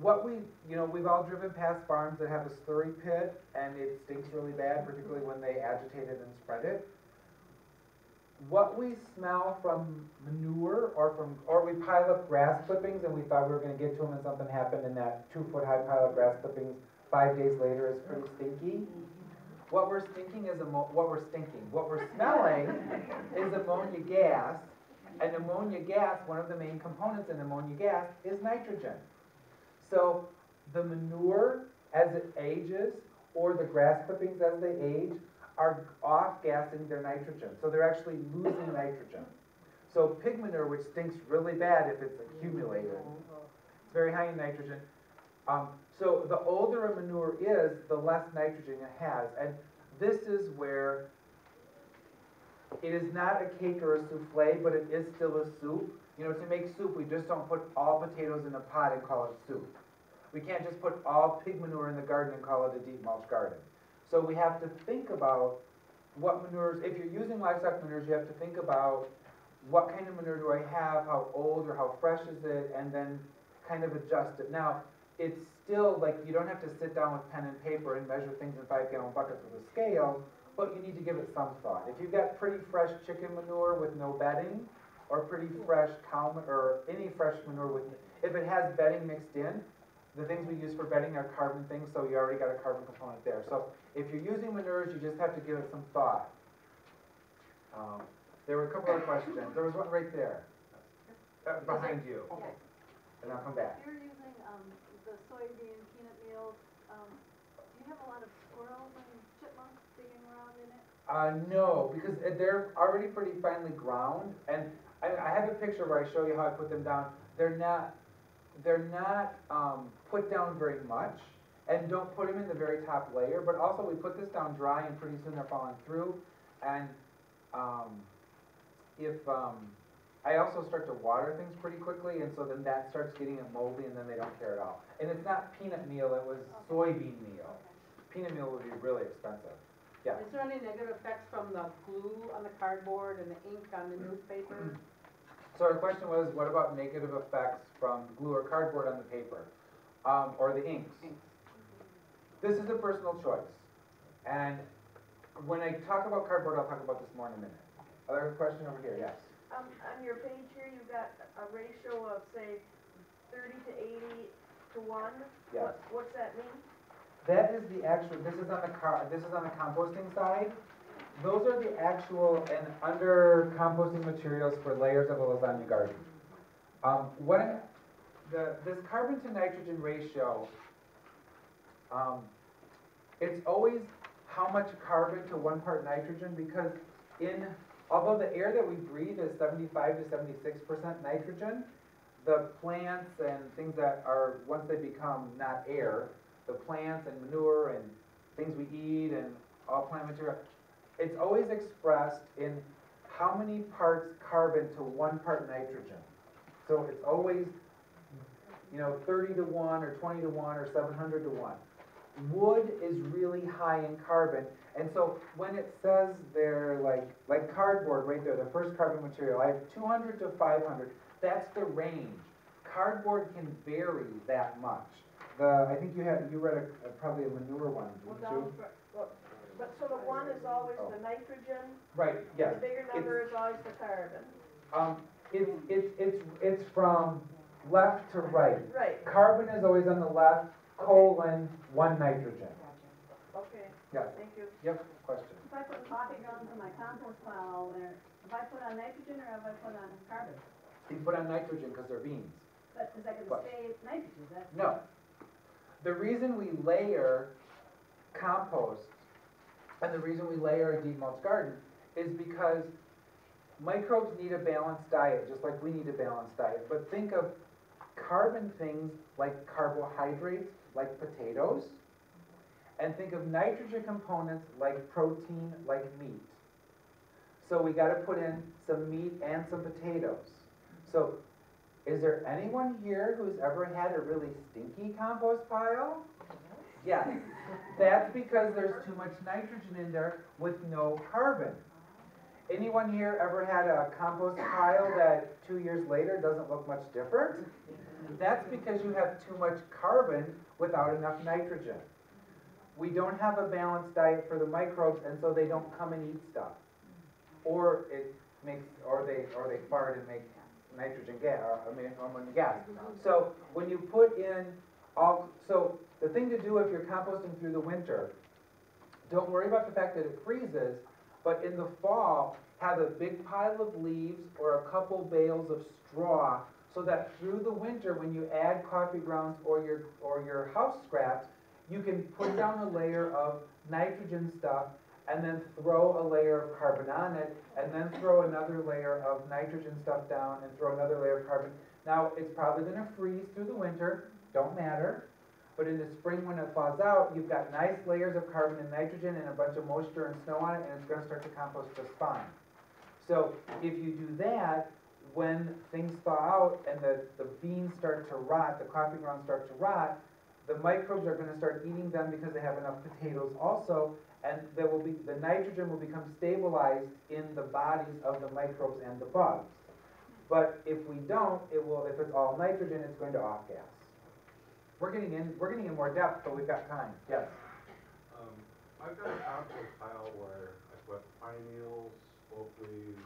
What we, you know, we've all driven past farms that have a slurry pit and it stinks really bad, particularly when they agitate it and spread it. What we smell from manure or we pile up grass clippings and we thought we were going to get to them and something happened and that 2-foot-high pile of grass clippings 5 days later is pretty stinky. What we're smelling is ammonia gas, and ammonia gas, one of the main components in ammonia gas is nitrogen. So the manure as it ages or the grass clippings as they age are off-gassing their nitrogen. So they're actually losing nitrogen. So pig manure, which stinks really bad if it's accumulated, it's very high in nitrogen. So the older a manure is, the less nitrogen it has. And this is where it is not a cake or a souffle, but it is still a soup. You know, to make soup, we just don't put all potatoes in a pot and call it soup. We can't just put all pig manure in the garden and call it a deep mulch garden. So we have to think about what manures, if you're using livestock manures, you have to think about what kind of manure do I have, how old or how fresh is it, and then kind of adjust it. Now, it's still like you don't have to sit down with pen and paper and measure things in 5-gallon buckets with a scale, but you need to give it some thought. If you've got pretty fresh chicken manure with no bedding, or pretty fresh cow manure, or any fresh manure with, if it has bedding mixed in, the things we use for bedding are carbon things, so you already got a carbon component there. So if you're using manures, you just have to give it some thought. There were a couple other questions. There was one right there, behind you. Okay. And I'll come back. If you're using the soybean peanut meal, do you have a lot of squirrels and chipmunks digging No, because they're already pretty finely ground, and I have a picture where I show you how I put them down. They're not put down very much, and don't put them in the very top layer, but also we put this down dry and pretty soon they're falling through. And I also start to water things pretty quickly, and so then that starts getting it moldy, and then they don't care at all. And it's not peanut meal, it was soybean meal. Peanut meal would be really expensive. Yeah. Is there any negative effects from the glue on the cardboard and the ink on the newspaper? So our question was, what about negative effects from glue or cardboard on the paper, or the inks? This is a personal choice, and when I talk about cardboard, I'll talk about this more in a minute. Other question over here, yes? On your page here, you've got a ratio of, say, 30 to 80 to 1. Yes. What's that mean? That is the actual, this is on the composting side. Those are the actual and under composting materials for layers of a lasagna garden. This carbon to nitrogen ratio, it's always how much carbon to 1 part nitrogen, because although the air that we breathe is 75 to 76% nitrogen, the plants and things that are, once they become not air, the plants and manure and things we eat and all plant material, it's always expressed in how many parts carbon to 1 part nitrogen. So it's always, 30 to 1 or 20 to 1 or 700 to 1. Wood is really high in carbon, and so when it says they're like cardboard right there, the first carbon material, I have 200 to 500. That's the range. Cardboard can vary that much. I think you read probably a manure one, didn't you? But so the 1 is always the nitrogen. Right. Yes. The bigger number is always the carbon. It's from left to right. Right. Carbon is always on the left. Okay. Colon 1 nitrogen. Okay. Yes. Thank you. Yep. Question. If I put coffee grounds in my compost pile, if I put on nitrogen or if I put on carbon? You put on nitrogen because they're beans. But is that going to stay nitrogen? No. The reason we layer compost and the reason we layer a deep mulch garden is because microbes need a balanced diet, just like we need a balanced diet. But think of carbon things like carbohydrates, like potatoes, and think of nitrogen components like protein, like meat. So we got to put in some meat and some potatoes. So is there anyone here who's ever had a really stinky compost pile? Yes. That's because there's too much nitrogen in there with no carbon. Anyone here ever had a compost pile that 2 years later doesn't look much different? That's because you have too much carbon without enough nitrogen. We don't have a balanced diet for the microbes, and so they don't come and eat stuff. Or they fart and make nitrogen gas, ammonia gas. So when you put in so the thing to do if you're composting through the winter, don't worry about the fact that it freezes, but in the fall, have a big pile of leaves or a couple bales of straw so that through the winter, when you add coffee grounds or your house scraps, you can put down a layer of nitrogen stuff and then throw a layer of carbon on it, and then throw another layer of nitrogen stuff down and throw another layer of carbon. Now, it's probably going to freeze through the winter, don't matter, but in the spring when it thaws out, you've got nice layers of carbon and nitrogen and a bunch of moisture and snow on it, and it's going to start to compost just fine. So if you do that, when things thaw out and the beans start to rot, the coffee grounds start to rot, the microbes are going to start eating them because they have enough potatoes also, and the nitrogen will become stabilized in the bodies of the microbes and the bugs. But if we don't, if it's all nitrogen, it's going to off-gas. We're getting in more depth, but we've got time. Yes. I've got a compost pile where I put pine needles, oak leaves,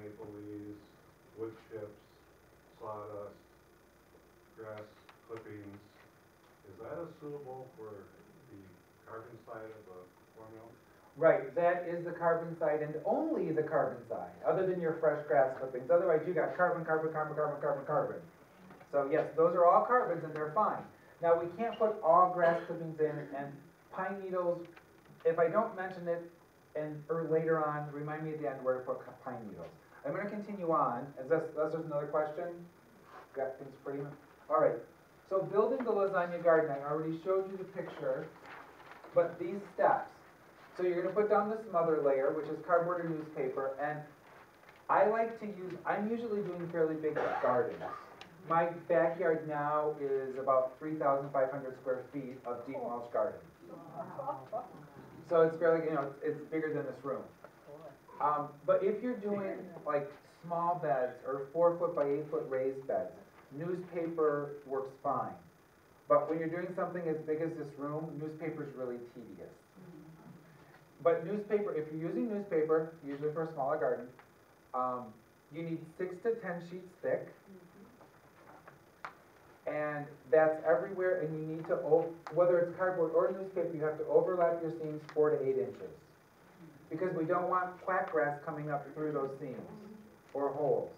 maple leaves, wood chips, sawdust, grass clippings. Is that suitable for the carbon side of the formula? Right, that is the carbon side and only the carbon side, other than your fresh grass clippings. Otherwise, you got carbon, carbon, carbon, carbon, carbon, carbon. So yes, those are all carbons and they're fine. Now we can't put all grass clippings in, and pine needles, if I don't mention it, and or later on, remind me at the end where to put pine needles. I'm going to continue on. Is there another question? Got things pretty much. All right. So building the lasagna garden, I already showed you the picture, but these steps. So you're going to put down this smother layer, which is cardboard or newspaper, and I like to use, I'm usually doing fairly big gardens. My backyard now is about 3,500 square feet of deep mulch garden. So it's fairly, you know, it's bigger than this room. But if you're doing like small beds or 4-foot by 8-foot raised beds, newspaper works fine. But when you're doing something as big as this room, newspaper is really tedious. But newspaper, if you're using newspaper, usually for a smaller garden, you need 6 to 10 sheets thick. And that's everywhere, and you need to, whether it's cardboard or newspaper, you have to overlap your seams 4 to 8 inches. Because we don't want quackgrass coming up through those seams or holes.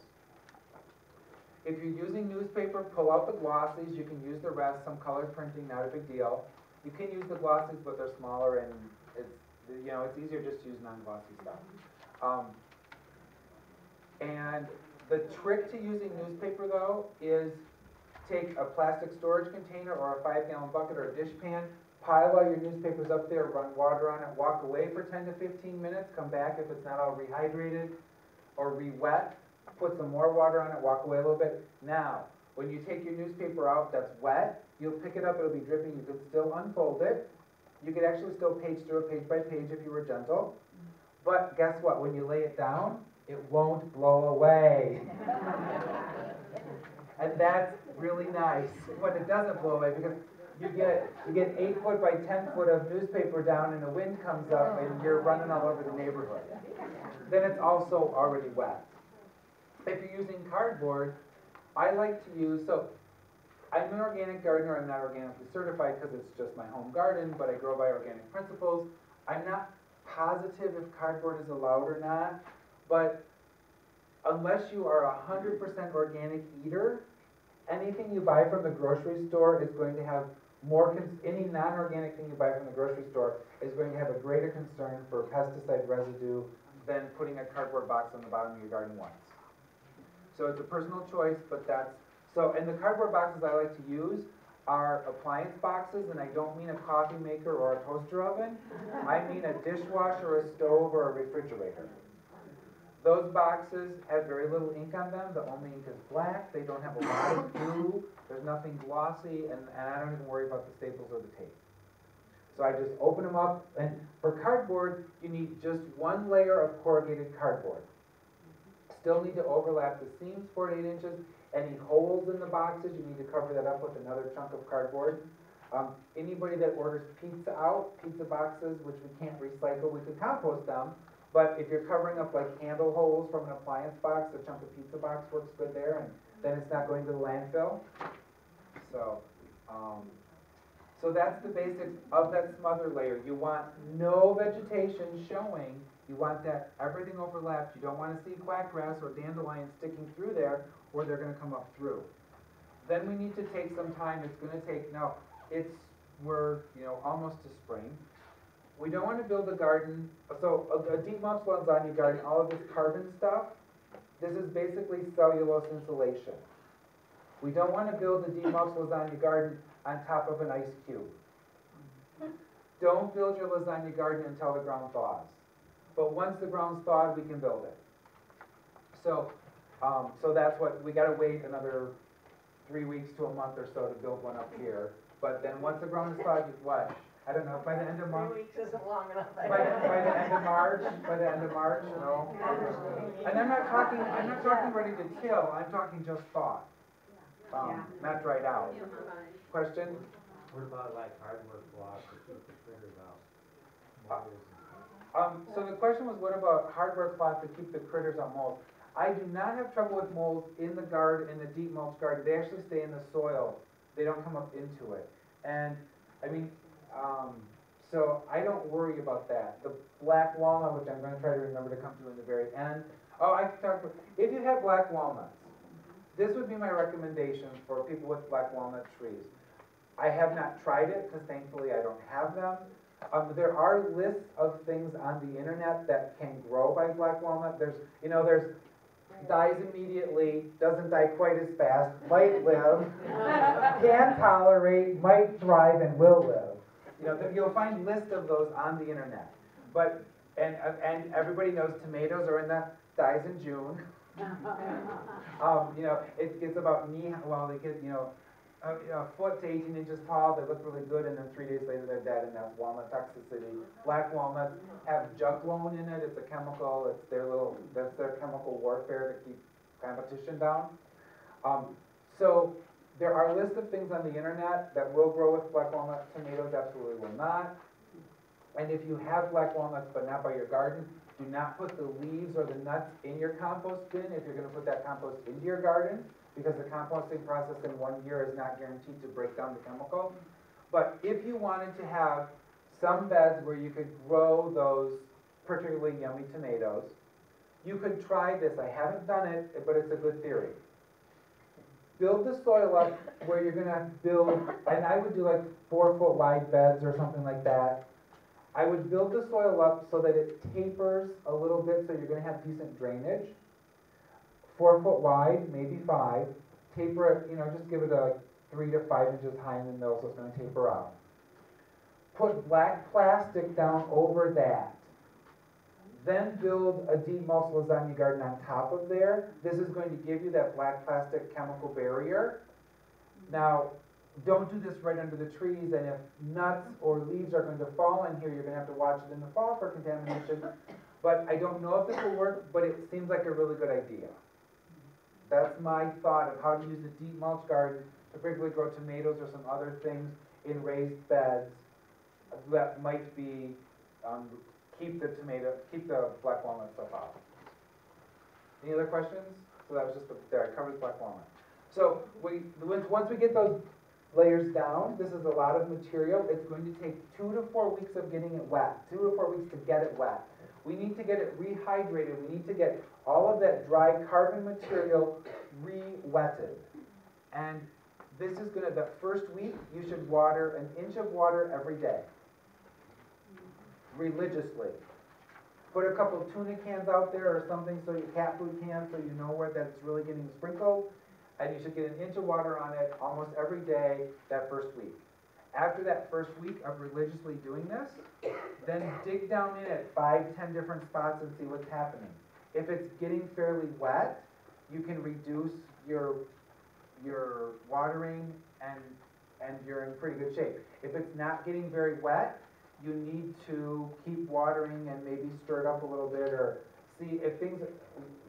If you're using newspaper, pull out the glossies. You can use the rest, some colored printing, not a big deal. You can use the glossies, but they're smaller, and it's, you know, it's easier just to use non-glossy stuff. And the trick to using newspaper, though, is take a plastic storage container or a 5-gallon bucket or a dishpan, pile all your newspapers up there, run water on it, walk away for 10 to 15 minutes, come back if it's not all rehydrated or re-wet, put some more water on it, walk away a little bit. Now, when you take your newspaper out that's wet, you'll pick it up, it'll be dripping, you can still unfold it. You could actually still page through it page by page if you were gentle. But guess what, when you lay it down, it won't blow away. And that's really nice when it doesn't blow away, because you get 8-foot by 10-foot of newspaper down and the wind comes up and you're running all over the neighborhood. Then it's also already wet. If you're using cardboard, I like to use, so I'm an organic gardener, I'm not organically certified because it's just my home garden, but I grow by organic principles. I'm not positive if cardboard is allowed or not, but unless you are a 100% organic eater, anything you buy from the grocery store is going to have more, any non-organic thing you buy from the grocery store is going to have a greater concern for pesticide residue than putting a cardboard box on the bottom of your garden once. So it's a personal choice, but that's, so, and the cardboard boxes I like to use are appliance boxes, and I don't mean a coffee maker or a toaster oven. I mean a dishwasher, a stove, or a refrigerator. Those boxes have very little ink on them. The only ink is black. They don't have a lot of glue. There's nothing glossy, and I don't even worry about the staples or the tape. So I just open them up, and for cardboard, you need just one layer of corrugated cardboard. Still need to overlap the seams 4 to 8 inches. Any holes in the boxes, you need to cover that up with another chunk of cardboard. Anybody that orders pizza out, pizza boxes, which we can't recycle, we could compost them. But if you're covering up like handle holes from an appliance box, a chunk of pizza box works good there, and then it's not going to the landfill. So, so that's the basics of that smother layer. You want no vegetation showing. You want that everything overlapped. You don't want to see quackgrass or dandelions sticking through there, or they're going to come up through. Then we need to take some time. It's going to take, now it's, we're, you know, almost to spring. We don't want to build a garden, so a deep mulch lasagna garden, all of this carbon stuff, this is basically cellulose insulation. We don't want to build a deep mulch lasagna garden on top of an ice cube. Don't build your lasagna garden until the ground thaws. But once the ground's thawed, we can build it. So, so that's what, we got to wait another 3 weeks to a month or so to build one up here. But then once the ground is thawed, you what? I don't know, by the end of March. 3 weeks isn't long enough. By the end of March, no. And I'm not talking ready to kill, I'm talking just thawed. Not dried out. Question? What about like hardwood blocks to keep the critters out? So the question was, what about hardware cloth to keep the critters out, mold? I do not have trouble with molds in the garden, in the deep mulch garden. They actually stay in the soil. They don't come up into it. And I mean, so I don't worry about that. The black walnut, which I'm going to try to remember to come to in the very end. Oh, I can talk about, if you have black walnuts, this would be my recommendation for people with black walnut trees. I have not tried it because thankfully I don't have them. There are lists of things on the internet that can grow by black walnut. There's, you know, there's dies immediately, doesn't die quite as fast, might live, can tolerate, might thrive, and will live. You know, you'll find lists of those on the internet. But and everybody knows tomatoes are in the dies in June. You know, it gets about knee, well, they get, you know, a foot to 18 inches tall. They look really good, and then 3 days later they're dead, and that's walnut toxicity. Black walnuts have juglone in it. It's a chemical. It's their little, that's their chemical warfare to keep competition down. So there are lists of things on the internet that will grow with black walnuts. Tomatoes absolutely will not. And if you have black walnuts but not by your garden, do not put the leaves or the nuts in your compost bin if you're going to put that compost into your garden, because the composting process in 1 year is not guaranteed to break down the chemical. But if you wanted to have some beds where you could grow those particularly yummy tomatoes, you could try this. I haven't done it, but it's a good theory. Build the soil up where you're going to build, and I would do like 4 foot wide beds or something like that. I would build the soil up so that it tapers a little bit, so you're going to have decent drainage. 4 foot wide, maybe 5. Taper it, you know, just give it a 3 to 5 inches high in the middle, so it's going to taper out. Put black plastic down over that. Then build a demulched lasagna garden on top of there. This is going to give you that black plastic chemical barrier. Now, don't do this right under the trees, and if nuts or leaves are going to fall in here, you're going to have to watch it in the fall for contamination. But I don't know if this will work, but it seems like a really good idea. That's my thought of how to use a deep mulch garden to particularly grow tomatoes or some other things in raised beds that might be keep the black walnut stuff out. Any other questions? So that was just there. I covered black walnut. So once we get those layers down, this is a lot of material. It's going to take 2 to 4 weeks of getting it wet. 2 to 4 weeks to get it wet. We need to get it rehydrated. We need to get all of that dry carbon material re-wetted. And this is going to, the first week, you should water 1 inch of water every day, religiously. Put a couple tuna cans out there or something, so you cat food cans, so you know where that's really getting sprinkled. And you should get 1 inch of water on it almost every day that first week. After that first week of religiously doing this, then dig down in at 5, 10 different spots and see what's happening. If it's getting fairly wet, you can reduce your watering and you're in pretty good shape. If it's not getting very wet, you need to keep watering and maybe stir it up a little bit, or see if things,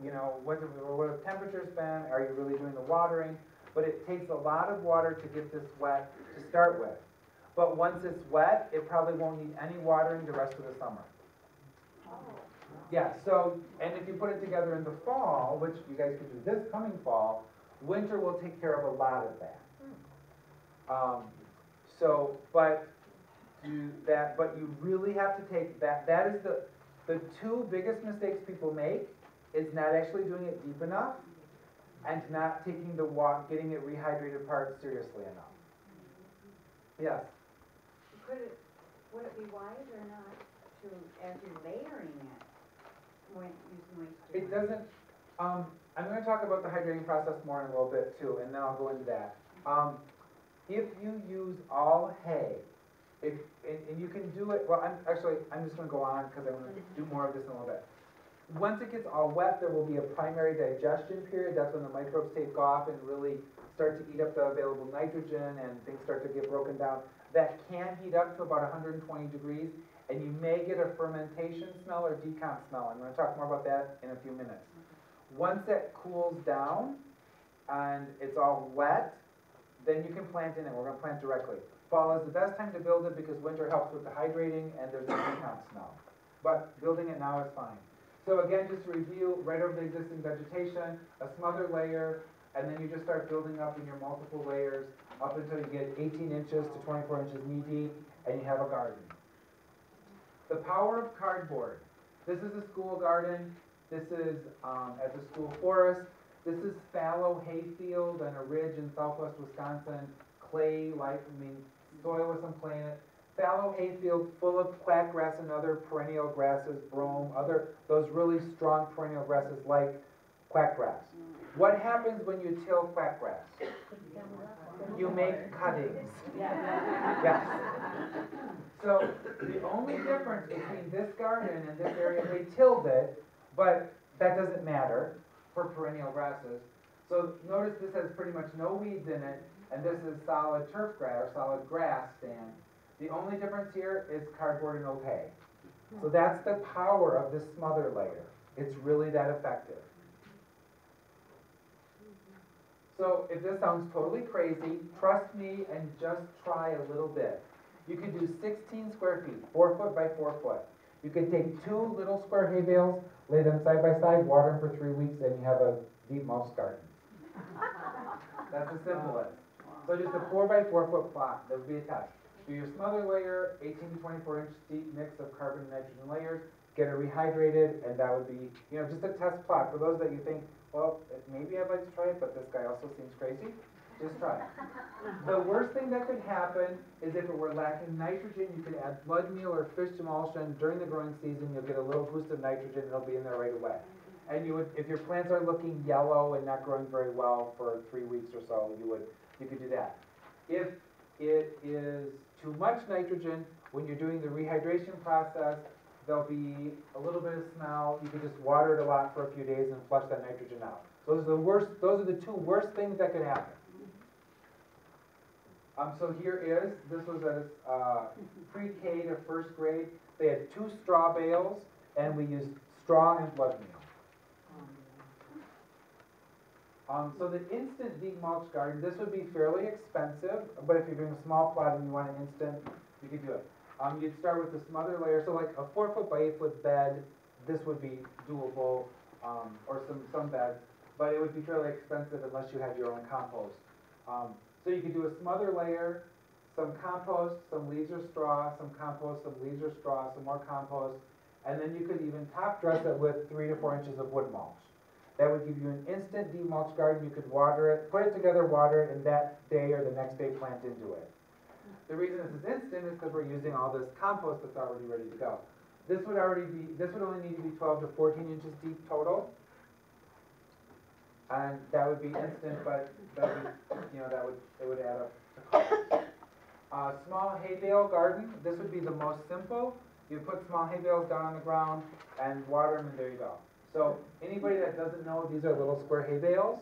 you know, what have temperatures been? Are you really doing the watering? But it takes a lot of water to get this wet to start with. But once it's wet, it probably won't need any watering the rest of the summer. Yeah, so, and if you put it together in the fall, which you guys could do this coming fall, winter will take care of a lot of that. But you really have to take that. That is the two biggest mistakes people make, is not actually doing it deep enough and not taking the getting it rehydrated part seriously enough. Yes? Would it be wise or not to, as you're layering it, use moisture? It doesn't, I'm going to talk about the hydrating process more in a little bit too, and then I'll go into that. If you use all hay, and you can do it, well, I'm just going to go on because I'm going to do more of this in a little bit. Once it gets all wet, there will be a primary digestion period. That's when the microbes take off and really start to eat up the available nitrogen, and things start to get broken down. That can heat up to about 120 degrees, and you may get a fermentation smell or decomp smell. I'm going to talk more about that in a few minutes. Once that cools down and it's all wet, then you can plant in it. We're going to plant directly. Fall is the best time to build it because winter helps with the hydrating and there's no decomp smell. But building it now is fine. So again, just to review, right over the existing vegetation, a smother layer, and then you just start building up in your multiple layers up until you get 18 inches to 24 inches knee deep, and you have a garden. The power of cardboard. This is a school garden. This is at the school forest. This is fallow hayfield on a ridge in southwest Wisconsin clay, soil with some clay in it. Fallow hayfield full of plat grass and other perennial grasses, brome, those really strong perennial grasses like quackgrass. What happens when you till quackgrass? You make cuttings. Yes. So the only difference between this garden and this area, they tilled it, but that doesn't matter for perennial grasses. So notice this has pretty much no weeds in it, and this is solid turf grass or solid grass stand. The only difference here is cardboard and opaque. So that's the power of this smother layer. It's really that effective. So if this sounds totally crazy, trust me and just try a little bit. You could do 16 square feet, 4 foot by 4 foot. You could take 2 little square hay bales, lay them side by side, water them for 3 weeks, and you have a deep moss garden. That's as simple as. So just a 4 by 4 foot plot, that would be a test. Do your smother layer, 18 to 24 inch deep mix of carbon and nitrogen layers, get it rehydrated, and that would be, you know, just a test plot. For those that you think, well, maybe I'd like to try it, but this guy also seems crazy, just try it. The worst thing that could happen is if it were lacking nitrogen, you could add blood meal or fish emulsion during the growing season. You'll get a little boost of nitrogen, it'll be in there right away. And you would, if your plants are looking yellow and not growing very well for 3 weeks or so, you could do that. If it is too much nitrogen, when you're doing the rehydration process, there'll be a little bit of smell. You can just water it a lot for a few days and flush that nitrogen out. Those are the 2 worst things that could happen. So here is, this was a pre-K to first grade. They had 2 straw bales, and we used straw and blood meal. So the instant deep mulch garden, this would be fairly expensive, but if you're doing a small plot and you want an instant, you could do it. You'd start with the smother layer, so like a 4 foot by 8 foot bed, this would be doable, or some beds, but it would be fairly expensive unless you had your own compost. So you could do a smother layer, some compost, some leaves or straw, some compost, some leaves or straw, some more compost, and then you could even top dress it with 3 to 4 inches of wood mulch. That would give you an instant demulch garden. You could water it, put it together, water it, and that day or the next day plant into it. The reason this is instant is because we're using all this compost that's already ready to go. This would only need to be 12 to 14 inches deep total. And that would be instant, but that would, it would add up to cost. Small hay bale garden, this would be the most simple. You put small hay bales down on the ground and water them, and there you go. So anybody that doesn't know, these are little square hay bales.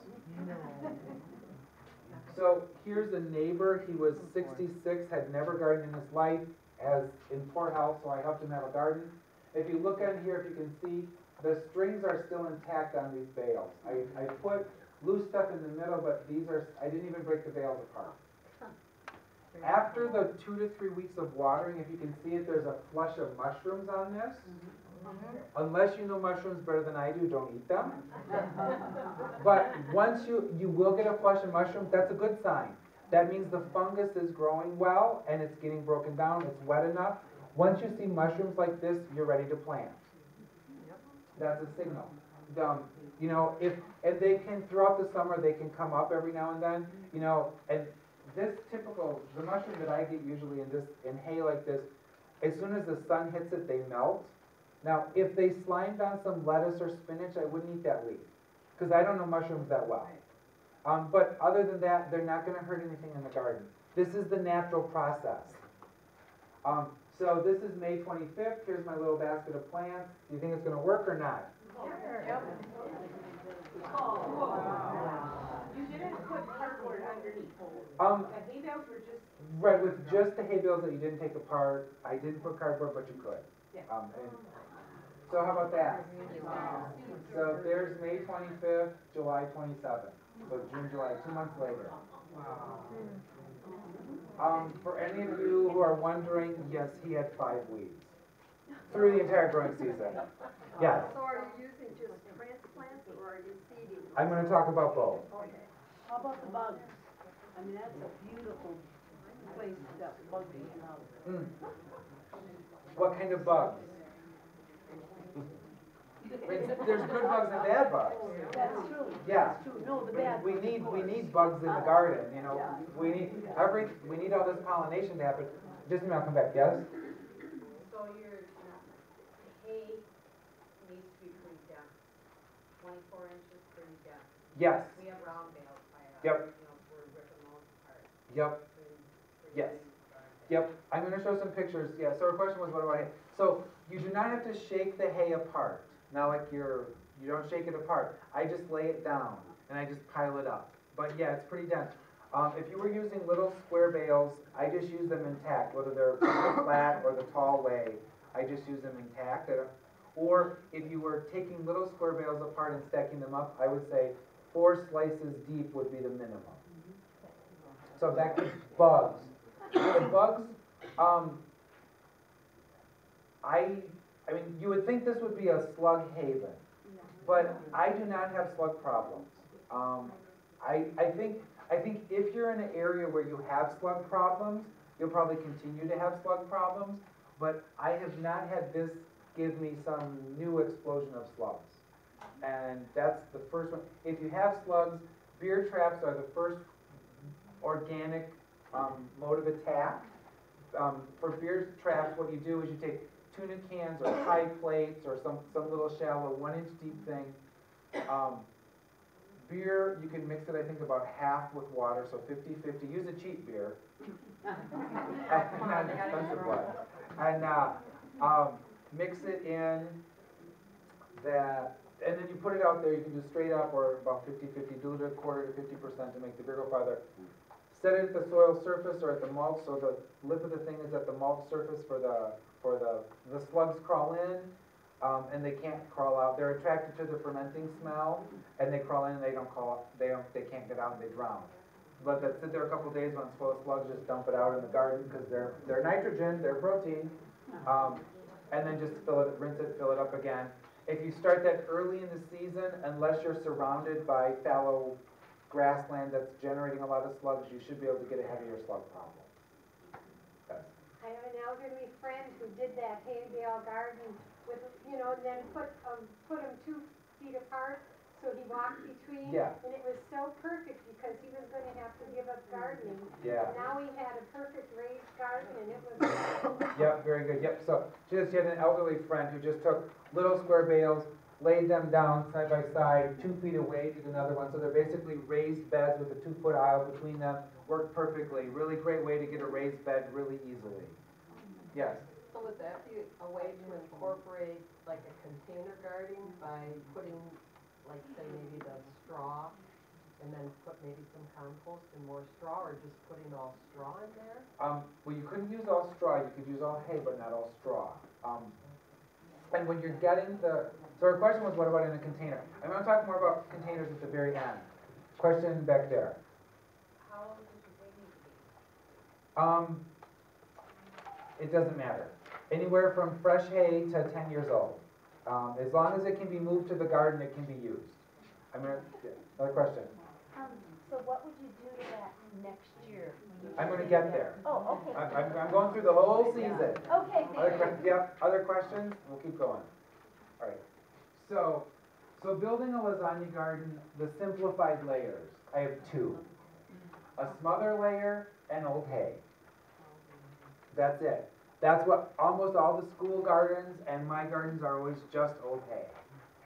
So here's a neighbor. He was 66, had never gardened in his life, as in poor health, so I helped him have a garden. If you look on here, if you can see, the strings are still intact on these bales. I put loose stuff in the middle, but these are, I didn't even break the bales apart. After the 2 to 3 weeks of watering, if you can see it, there's a flush of mushrooms on this. Unless you know mushrooms better than I do, don't eat them. But once you will get a flush of mushrooms, that's a good sign. That means the fungus is growing well and it's getting broken down, it's wet enough. Once you see mushrooms like this, you're ready to plant. That's a signal. If they can, throughout the summer, they can come up every now and then, and this typical, the mushroom that I get usually in hay like this, as soon as the sun hits it, they melt. Now, if they slimed on some lettuce or spinach, I wouldn't eat that leaf because I don't know mushrooms that well. But other than that, they're not going to hurt anything in the garden. This is the natural process. So this is May 25th. Here's my little basket of plants. Do you think it's going to work or not? Yep. Oh, wow. You didn't put cardboard underneath. The hay bales were just... Right, with just the hay bales that you didn't take apart. I didn't put cardboard, but you could. So how about that? So there's May 25th, July 27th. So June, July, 2 months later. Wow. For any of you who are wondering, yes, he had 5 weeds through the entire growing season. Yes. So are you using just transplants or are you seeding? I'm going to talk about both. Okay. How about the bugs? I mean, that's a beautiful place that bugs hang out. What kind of bugs? There's good bugs and bad bugs. That's true. Yeah. That's true. No, the bad. We need bugs in the garden. You know, yeah. we need all this pollination to happen. Just a minute, I'll come back. Yes. So your hay needs to be pretty dense. 24 inches, pretty dense. Yes. We have round bales by us. Yep. You know, we're ripping those apart. Yep. Yes. Yep. I'm going to show some pictures. Yeah. So our question was, what do I? So you do not have to shake the hay apart. Not like you don't shake it apart. I just lay it down and I just pile it up. But yeah, it's pretty dense. If you were using little square bales, I just use them intact, whether they're flat or the tall way. I just use them intact. Or if you were taking little square bales apart and stacking them up, I would say 4 slices deep would be the minimum. So back to bugs. The bugs, I mean, you would think this would be a slug haven, but I do not have slug problems. I think if you're in an area where you have slug problems, you'll probably continue to have slug problems, but I have not had this give me some new explosion of slugs. And that's the first one. If you have slugs, beer traps are the first organic mode of attack. For beer traps, what you do is you take tuna cans or pie plates or some little shallow 1-inch deep thing. Beer, you can mix it, I think, about half with water, so 50-50. Use a cheap beer. Not an expensive one. And mix it in that, and then you put it out there. You can do straight up or about 50-50, dilute a quarter to 50% to make the beer go farther. Set it at the soil surface or at the mulch, so the lip of the thing is at the mulch surface for the slugs crawl in, and they can't crawl out. They're attracted to the fermenting smell, and they crawl in and they don't crawl. They can't get out and they drown. Let that sit there a couple days when it's full of slugs. Just dump it out in the garden because they're nitrogen, they're protein, and then just fill it, rinse it, fill it up again. If you start that early in the season, unless you're surrounded by fallow grassland that's generating a lot of slugs, you should be able to get ahead of your slug problem. I have an elderly friend who did that hay bale garden with, you know, and then put them 2 feet apart, so he walked between, yeah. And it was so perfect because he was going to have to give up gardening. Yeah. And now he had a perfect raised garden, and it was Yep, very good. Yep, so she had an elderly friend who just took little square bales, laid them down side by side, 2 feet away, did another one. So they're basically raised beds with a 2-foot aisle between them. Worked perfectly. Really great way to get a raised bed really easily. Yes? So would that be a way to incorporate like a container garden by putting, like say maybe the straw and then put maybe some compost and more straw, or just putting all straw in there? Well, you couldn't use all straw. You could use all hay, but not all straw. And when you're getting the... So our question was, what about in a container? I'm going to talk more about containers at the very end. Question back there. How long does your thing need to be? It doesn't matter. Anywhere from fresh hay to 10 years old. As long as it can be moved to the garden, it can be used. I'm going to... Another question. So what would you do to that next year? I'm going to get there. Oh, okay. I'm going through the whole season. Yeah. Okay. Other questions? We'll keep going. All right. So building a lasagna garden, the simplified layers, I have 2. A smother layer and old hay. That's it. That's what almost all the school gardens and my gardens are always just old hay.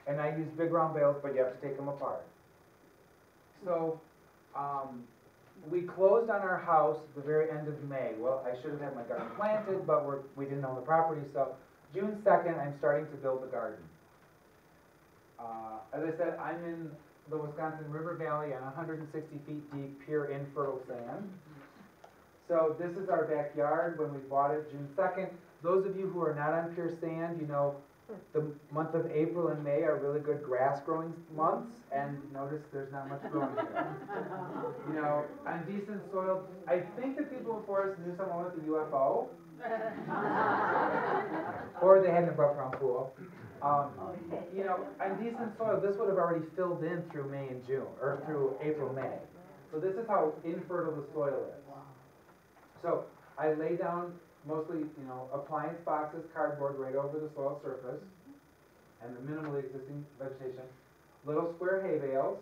And I use big round bales, but you have to take them apart. So we closed on our house at the very end of May. Well, I should have had my garden planted, but we didn't own the property. So June 2nd, I'm starting to build the garden. As I said, I'm in the Wisconsin River Valley on 160 feet deep, pure infertile sand. So this is our backyard when we bought it June 2nd. Those of you who are not on pure sand, you know the month of April and May are really good grass growing months, and notice there's not much growing here. You know, on decent soil, I think the people before us knew someone with a UFO, or they had an above ground pool. You know, on decent soil, this would have already filled in through May and June, or through April, May. So this is how infertile the soil is. So I lay down mostly, you know, appliance boxes, cardboard right over the soil surface. and the minimally existing vegetation, little square hay bales,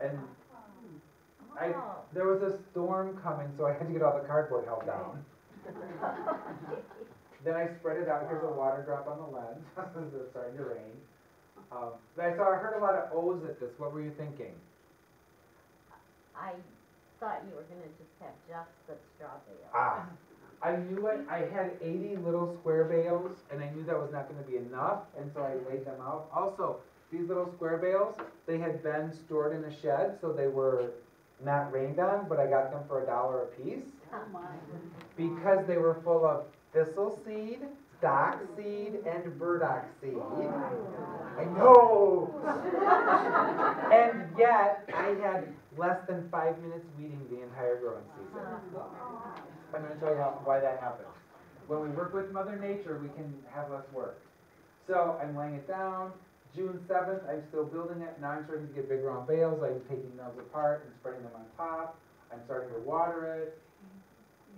and there was a storm coming, so I had to get all the cardboard held down. Then I spread it out. Here's a water drop on the lens. It's starting to rain. I heard a lot of O's at this. What were you thinking? I thought you were going to just have just the straw bale. Ah, I knew it. I had 80 little square bales, and I knew that was not going to be enough, and so I laid them out. Also, these little square bales, they had been stored in a shed, so they were not rained on, but I got them for $1 a piece. Oh my. Because they were full of thistle seed, stock seed, and burdock seed. Oh, I know! And yet, I had less than 5 minutes weeding the entire growing season. I'm going to tell you why that happens. When we work with Mother Nature, we can have less work. So I'm laying it down. June 7th, I'm still building it. Now I'm starting to get big round bales. I'm taking those apart and spreading them on top. I'm starting to water it.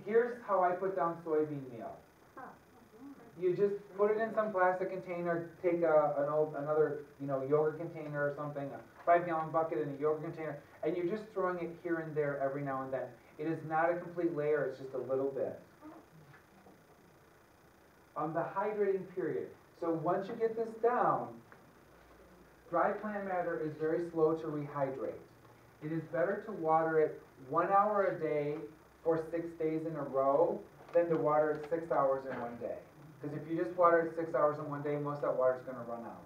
Here's how I put down soybean meal. You just put it in some plastic container, take another yogurt container or something, a 5-gallon bucket and a yogurt container, and you're just throwing it here and there every now and then. It is not a complete layer, it's just a little bit. On the hydrating period, so once you get this down, dry plant matter is very slow to rehydrate. It is better to water it 1 hour a day for 6 days in a row than to water it 6 hours in one day. Because if you just water it 6 hours in one day, most of that water is going to run out.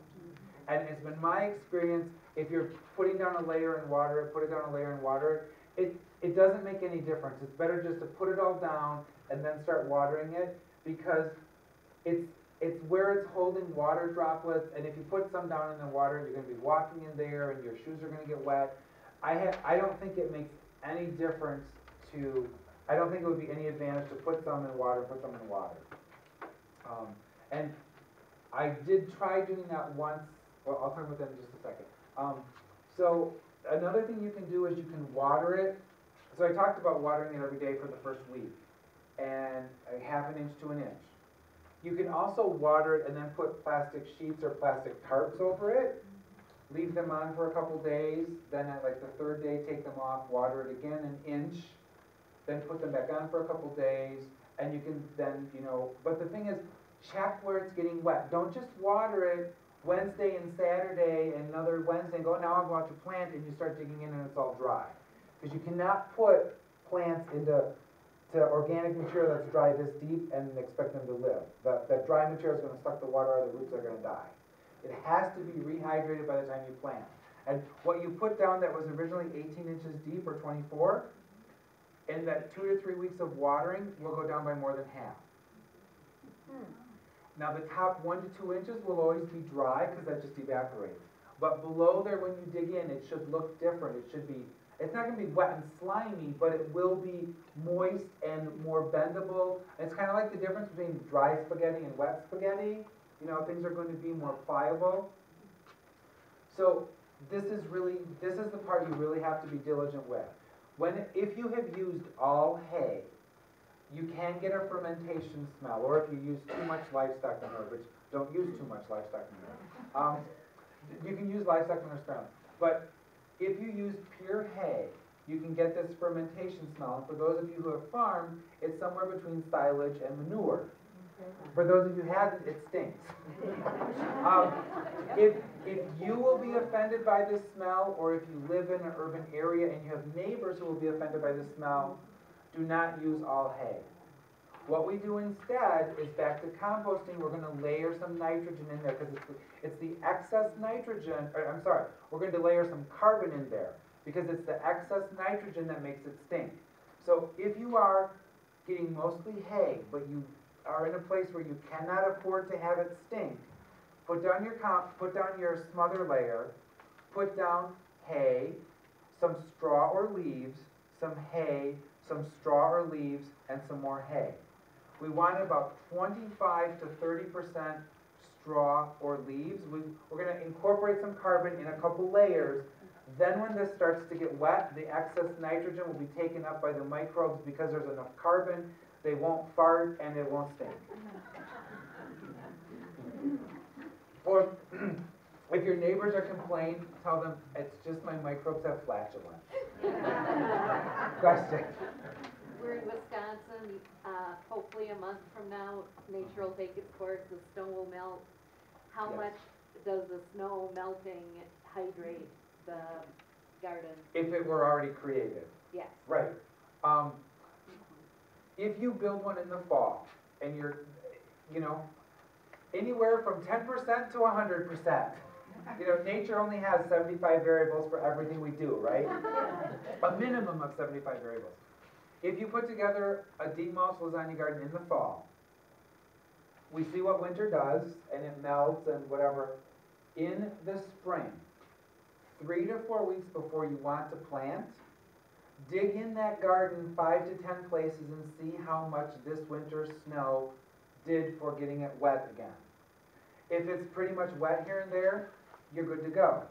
And it's been my experience, if you're putting down a layer and water it, put it down a layer and water it, it doesn't make any difference. It's better just to put it all down and then start watering it, because it's where it's holding water droplets, and if you put some down in the water, you're going to be walking in there and your shoes are going to get wet. I don't think it makes any difference to, I don't think it would be any advantage to put some in water, put some in water. And I did try doing that once. Well, I'll talk about that in just a second. So another thing you can do is you can water it. So I talked about watering it every day for the first week, and a 1/2 inch to 1 inch. You can also water it and then put plastic sheets or plastic tarps over it. Leave them on for a couple days. Then at like the third day, take them off, water it again 1 inch. Then put them back on for a couple days. And you can then, but the thing is, check where it's getting wet. Don't just water it Wednesday and Saturday and another Wednesday and go, now I'm about to plant, and you start digging in and it's all dry. Because you cannot put plants into organic material that's dry this deep and expect them to live. That dry material is going to suck the water out of the roots, they're going to die. It has to be rehydrated by the time you plant. And what you put down that was originally 18 inches deep or 24, in that 2 to 3 weeks of watering will go down by more than half. Now the top 1 to 2 inches will always be dry because that just evaporates. But below there, when you dig in, it should look different. It should be, it's not going to be wet and slimy, but it will be moist and more bendable. And it's kind of like the difference between dry spaghetti and wet spaghetti. Things are going to be more pliable. So this is the part you really have to be diligent with. If you have used all hay, you can get a fermentation smell, or if you use too much livestock manure, which don't use too much livestock manure. You can use livestock manure sparingly. But if you use pure hay, you can get this fermentation smell. And for those of you who have farmed, it's somewhere between silage and manure. For those of you who haven't, it stinks. If you will be offended by this smell, or if you live in an urban area and you have neighbors who will be offended by this smell, do not use all hay. What we do instead is, back to composting, we're going to layer some nitrogen in there, because it's the excess nitrogen, we're going to layer some carbon in there, because it's the excess nitrogen that makes it stink. So if you are getting mostly hay, but you are in a place where you cannot afford to have it stink, put down your smother layer, put down hay, some straw or leaves, some hay, some straw or leaves, and some more hay. We want about 25 to 30% straw or leaves. We're going to incorporate some carbon in a couple layers. Then when this starts to get wet, the excess nitrogen will be taken up by the microbes because there's enough carbon. They won't fart and it won't stink. Or if your neighbors are complaining, tell them, it's just my microbes have flatulence. Question. We're in Wisconsin. Hopefully a month from now, nature will take its course, the snow will melt. How much does the snow melting hydrate the garden? If it were already created. Yes. Right. If you build one in the fall and you're, you know, anywhere from 10% to 100%. You know, nature only has 75 variables for everything we do, right? A minimum of 75 variables. If you put together a demulched lasagna garden in the fall, we see what winter does, and it melts and whatever. In the spring, 3 to 4 weeks before you want to plant, dig in that garden 5 to 10 places and see how much this winter's snow did for getting it wet again. If it's pretty much wet here and there, you're good to go.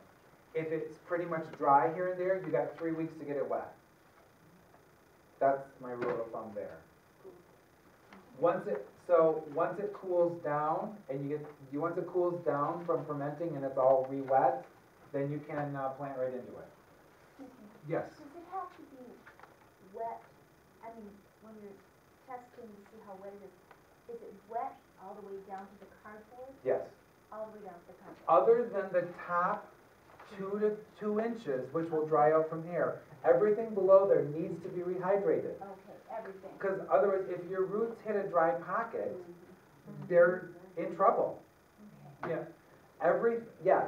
If it's pretty much dry here and there, you got 3 weeks to get it wet. That's my rule of thumb there. Once it cools down, and once it cools down from fermenting and it's all re-wet, then you can plant right into it. Yes. Does it have to be wet? I mean, when you're testing to see how wet it is it wet all the way down to the cardboard? Yes. All the way down to the cardboard. Other than the top 2 to 2 inches, which will dry out from here. Everything below there needs to be rehydrated. Okay, everything. Because otherwise, if your roots hit a dry pocket, they're in trouble. Okay. Yeah. Yes.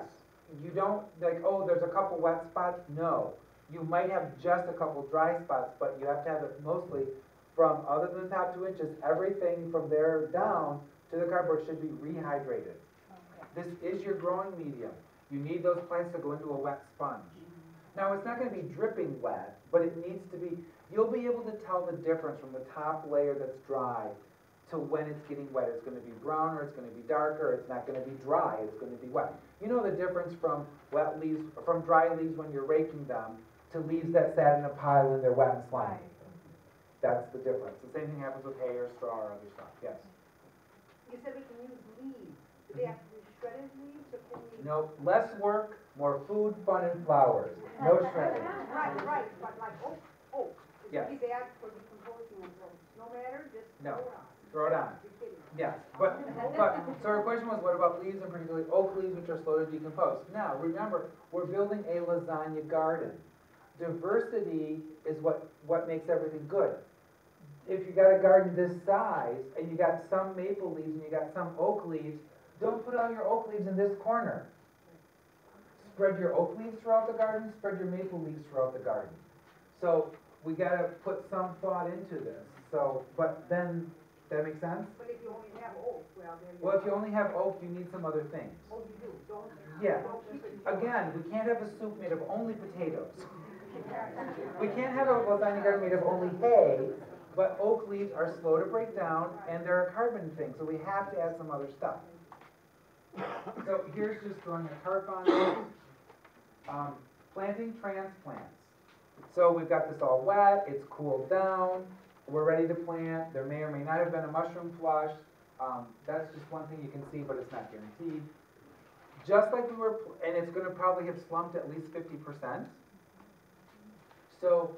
You don't, like, oh, there's a couple wet spots. No. You might have just a couple dry spots, but you have to have it mostly from, other than the top 2 inches, everything from there down to the cardboard should be rehydrated. Okay. This is your growing medium. You need those plants to go into a wet sponge. Now, it's not going to be dripping wet, but it needs to be, you'll be able to tell the difference from the top layer that's dry to when it's getting wet. It's going to be browner, it's going to be darker, it's not going to be dry, it's going to be wet. You know the difference from wet leaves, from dry leaves when you're raking them to leaves that sat in a pile and they're wet and slimy. That's the difference. The same thing happens with hay or straw or other stuff. Yes? You said we can use leaves. Do they have to be shredded leaves or can we... No, less work, more food, fun, and flowers. No shredding. Right, right. But like oak. Yes. They ask for decomposing of oak. No matter, just throw it on. Throw it on. Yes. But so our question was, what about leaves and particularly oak leaves, which are slow to decompose? Now, remember, we're building a lasagna garden. Diversity is what makes everything good. If you got a garden this size and you got some maple leaves and you got some oak leaves, don't put all your oak leaves in this corner. Spread your oak leaves throughout the garden, spread your maple leaves throughout the garden. So we gotta put some thought into this. So, but then, does that make sense? But if you only have oak, well, if you only have oak, you need some other things. Oh, you do, don't you? Yeah. Again, we can't have a soup made of only potatoes. We can't have a lasagna garden made of only hay, but oak leaves are slow to break down, and they're a carbon thing, so we have to add some other stuff. So here's just throwing a tarp on it. Planting transplants. So we've got this all wet, it's cooled down, we're ready to plant. There may or may not have been a mushroom flush. That's just one thing you can see, but it's not guaranteed. Just like we were, and it's going to probably have slumped at least 50%. So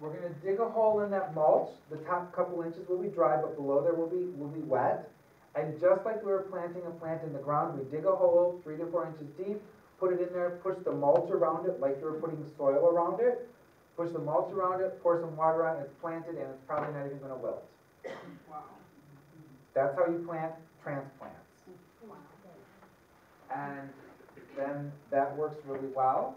we're going to dig a hole in that mulch. The top couple inches will be dry, but below there will be wet. And just like we were planting a plant in the ground, we dig a hole 3 to 4 inches deep, put it in there, push the mulch around it like you were putting soil around it, push the mulch around it, pour some water on it, it's planted, and it's probably not even going to wilt. Wow. That's how you plant transplants. Wow. And then that works really well.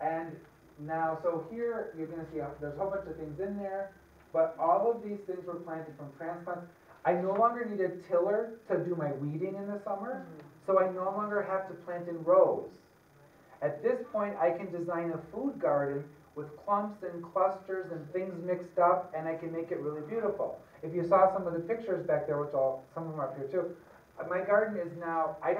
And now, so here you're going to see there's a whole bunch of things in there, but all of these things were planted from transplants. I no longer need a tiller to do my weeding in the summer, so I no longer have to plant in rows. At this point, I can design a food garden with clumps and clusters and things mixed up, and I can make it really beautiful. If you saw some of the pictures back there, which some of them are up here too, my garden is now, I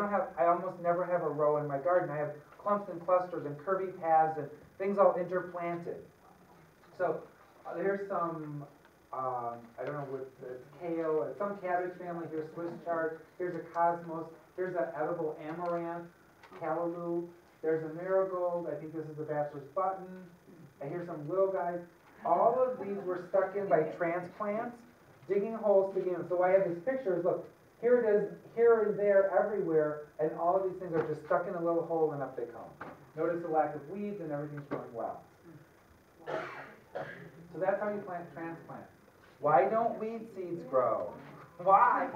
almost never have a row in my garden. I have clumps and clusters and curvy paths and things all interplanted. So here's some I don't know what it's kale, it's some cabbage family. Here's Swiss chard, here's a cosmos, here's an edible amaranth, callaloo, there's a marigold, I think this is a bachelor's button, I hear some little guys. All of these were stuck in by transplants, digging holes to begin. So I have these pictures, look, here it is, here and there, everywhere, and all of these things are just stuck in a little hole and up they come. Notice the lack of weeds and everything's growing well. So that's how you plant transplants. Why don't weed seeds grow? Why?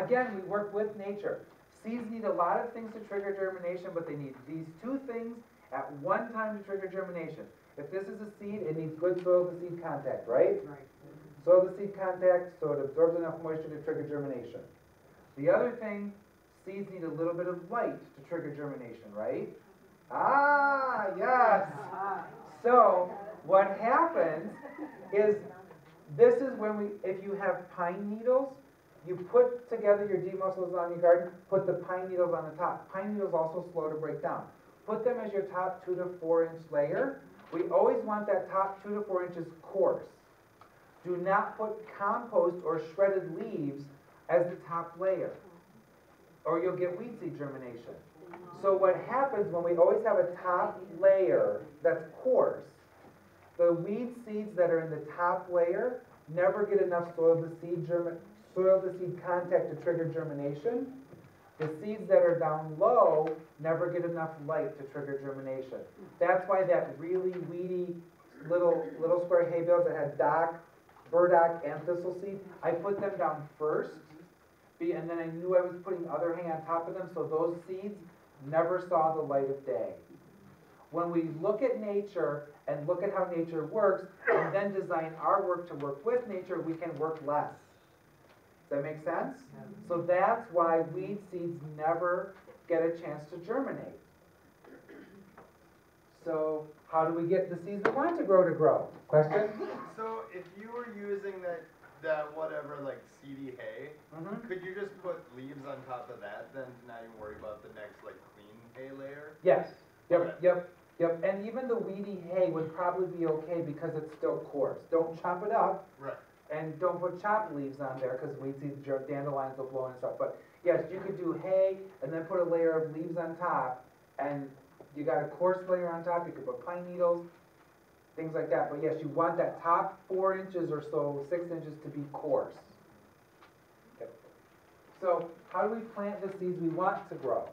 Again, we work with nature. Seeds need a lot of things to trigger germination, but they need these two things at one time to trigger germination. If this is a seed, it needs good soil-to-seed contact, right? Right. Soil-to-seed contact, so it absorbs enough moisture to trigger germination. The other thing, seeds need a little bit of light to trigger germination, right? Ah, yes. So what happens is, this is when if you have pine needles, you put together your demussels on your garden, put the pine needles on the top. Pine needles also slow to break down. Put them as your top 2 to 4 inch layer. We always want that top 2 to 4 inches coarse. Do not put compost or shredded leaves as the top layer, or you'll get weed seed germination. So what happens when we always have a top layer that's coarse, the weed seeds that are in the top layer never get enough soil-to-seed contact to trigger germination. The seeds that are down low never get enough light to trigger germination. That's why that really weedy little square hay bales that had dock, burdock, and thistle seed, I put them down first, and then I knew I was putting other hay on top of them, so those seeds never saw the light of day. When we look at nature and look at how nature works and then design our work to work with nature, we can work less. Does that make sense? Yeah. So that's why weed seeds never get a chance to germinate. So how do we get the seeds we want to grow? Question? So if you were using that whatever, like seedy hay, could you just put leaves on top of that then to not even worry about the next like clean hay layer? Yes. Yep, okay. Yep. And even the weedy hay would probably be okay because it's still coarse. Don't chop it up. Right. And don't put chopped leaves on there because weed seeds, dandelions will blow and stuff. But yes, you could do hay and then put a layer of leaves on top, and you got a coarse layer on top. You could put pine needles, things like that. But yes, you want that top 4 inches or so, 6 inches to be coarse. Okay. So how do we plant the seeds we want to grow?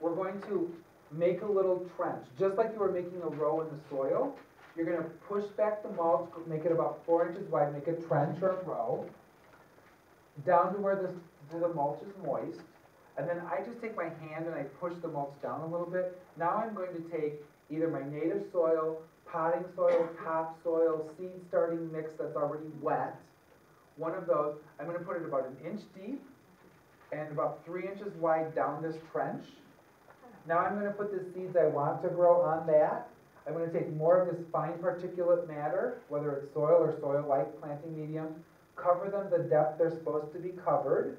We're going to make a little trench, just like you were making a row in the soil. You're going to push back the mulch, make it about 4 inches wide, make a trench or a row, down to where the mulch is moist, and then I just take my hand and I push the mulch down a little bit. Now I'm going to take either my native soil, potting soil, topsoil, seed starting mix that's already wet, one of those. I'm going to put it about 1 inch deep and about 3 inches wide down this trench. Now I'm going to put the seeds I want to grow on that. I'm going to take more of this fine particulate matter, whether it's soil or soil-like planting medium, cover them the depth they're supposed to be covered,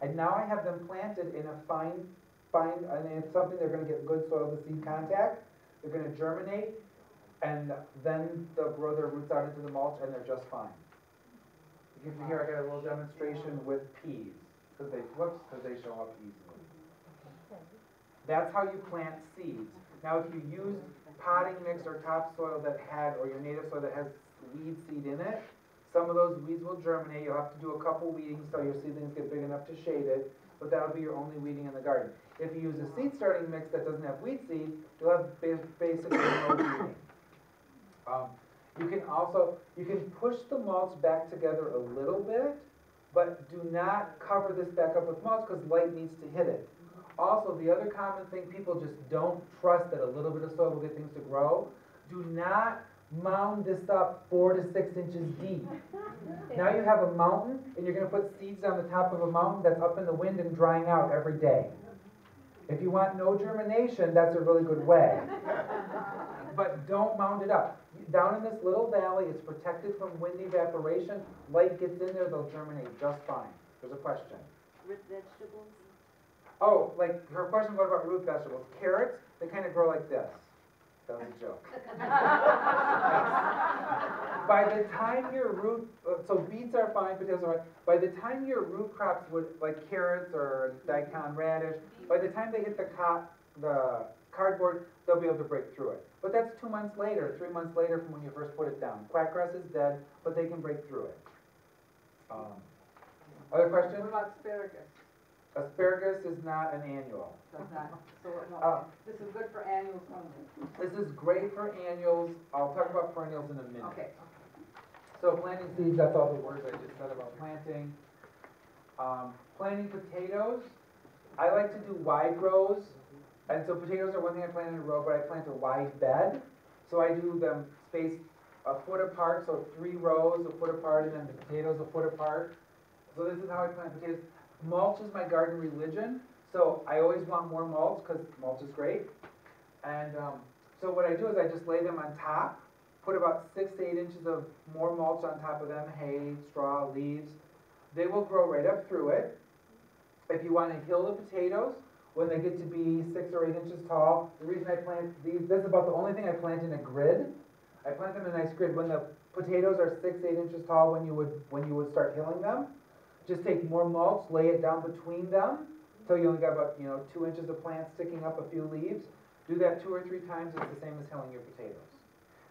and now I have them planted in a fine, and it's something they're going to get good soil-to-seed contact, they're going to germinate, and then they'll grow their roots out into the mulch, and they're just fine. You can hear I got a little demonstration with peas, because they show up easily. That's how you plant seeds. Now, if you use potting mix or topsoil or your native soil that has weed seed in it, some of those weeds will germinate. You'll have to do a couple weedings so your seedlings get big enough to shade it, but that'll be your only weeding in the garden. If you use a seed starting mix that doesn't have weed seed, you'll have basically no weeding. You can push the mulch back together a little bit, but do not cover this back up with mulch because light needs to hit it. Also, the other common thing, people just don't trust that a little bit of soil will get things to grow. Do not mound this up 4 to 6 inches deep. Now you have a mountain, and you're going to put seeds on the top of a mountain that's up in the wind and drying out every day. If you want no germination, that's a really good way. But don't mound it up. Down in this little valley, it's protected from wind evaporation. Light gets in there, they'll germinate just fine. There's a question. With vegetables? Oh, like her question was about root vegetables. Carrots, they kind of grow like this. That was a joke. By the time your root, so beets are fine, potatoes are fine. By the time your root crops would, like carrots or daikon radish, by the time they hit the cardboard, they'll be able to break through it. But that's 2 months later, 3 months later from when you first put it down. Quackgrass is dead, but they can break through it. Other questions? What about asparagus? Asparagus is not an annual. Does not. So it won't. This is good for annuals only. This is great for annuals. I'll talk about perennials in a minute. Okay. So planting seeds, that's all the words I just said about planting. Planting potatoes. I like to do wide rows. And so potatoes are one thing I plant in a row, but I plant a wide bed. So I do them spaced a foot apart, so 3 rows a foot apart, and then the potatoes a foot apart. So this is how I plant potatoes. Mulch is my garden religion, so I always want more mulch because mulch is great. And so what I do is I just lay them on top, put about 6 to 8 inches of more mulch on top of them, hay, straw, leaves. They will grow right up through it. If you want to hill the potatoes, when they get to be 6 or 8 inches tall, the reason I plant these, this is about the only thing I plant in a grid. I plant them in a nice grid. When the potatoes are 6 to 8 inches tall, when you would start hilling them, just take more mulch, lay it down between them until you only got about 2 inches of plants sticking up, a few leaves. Do that 2 or 3 times. It's the same as hilling your potatoes.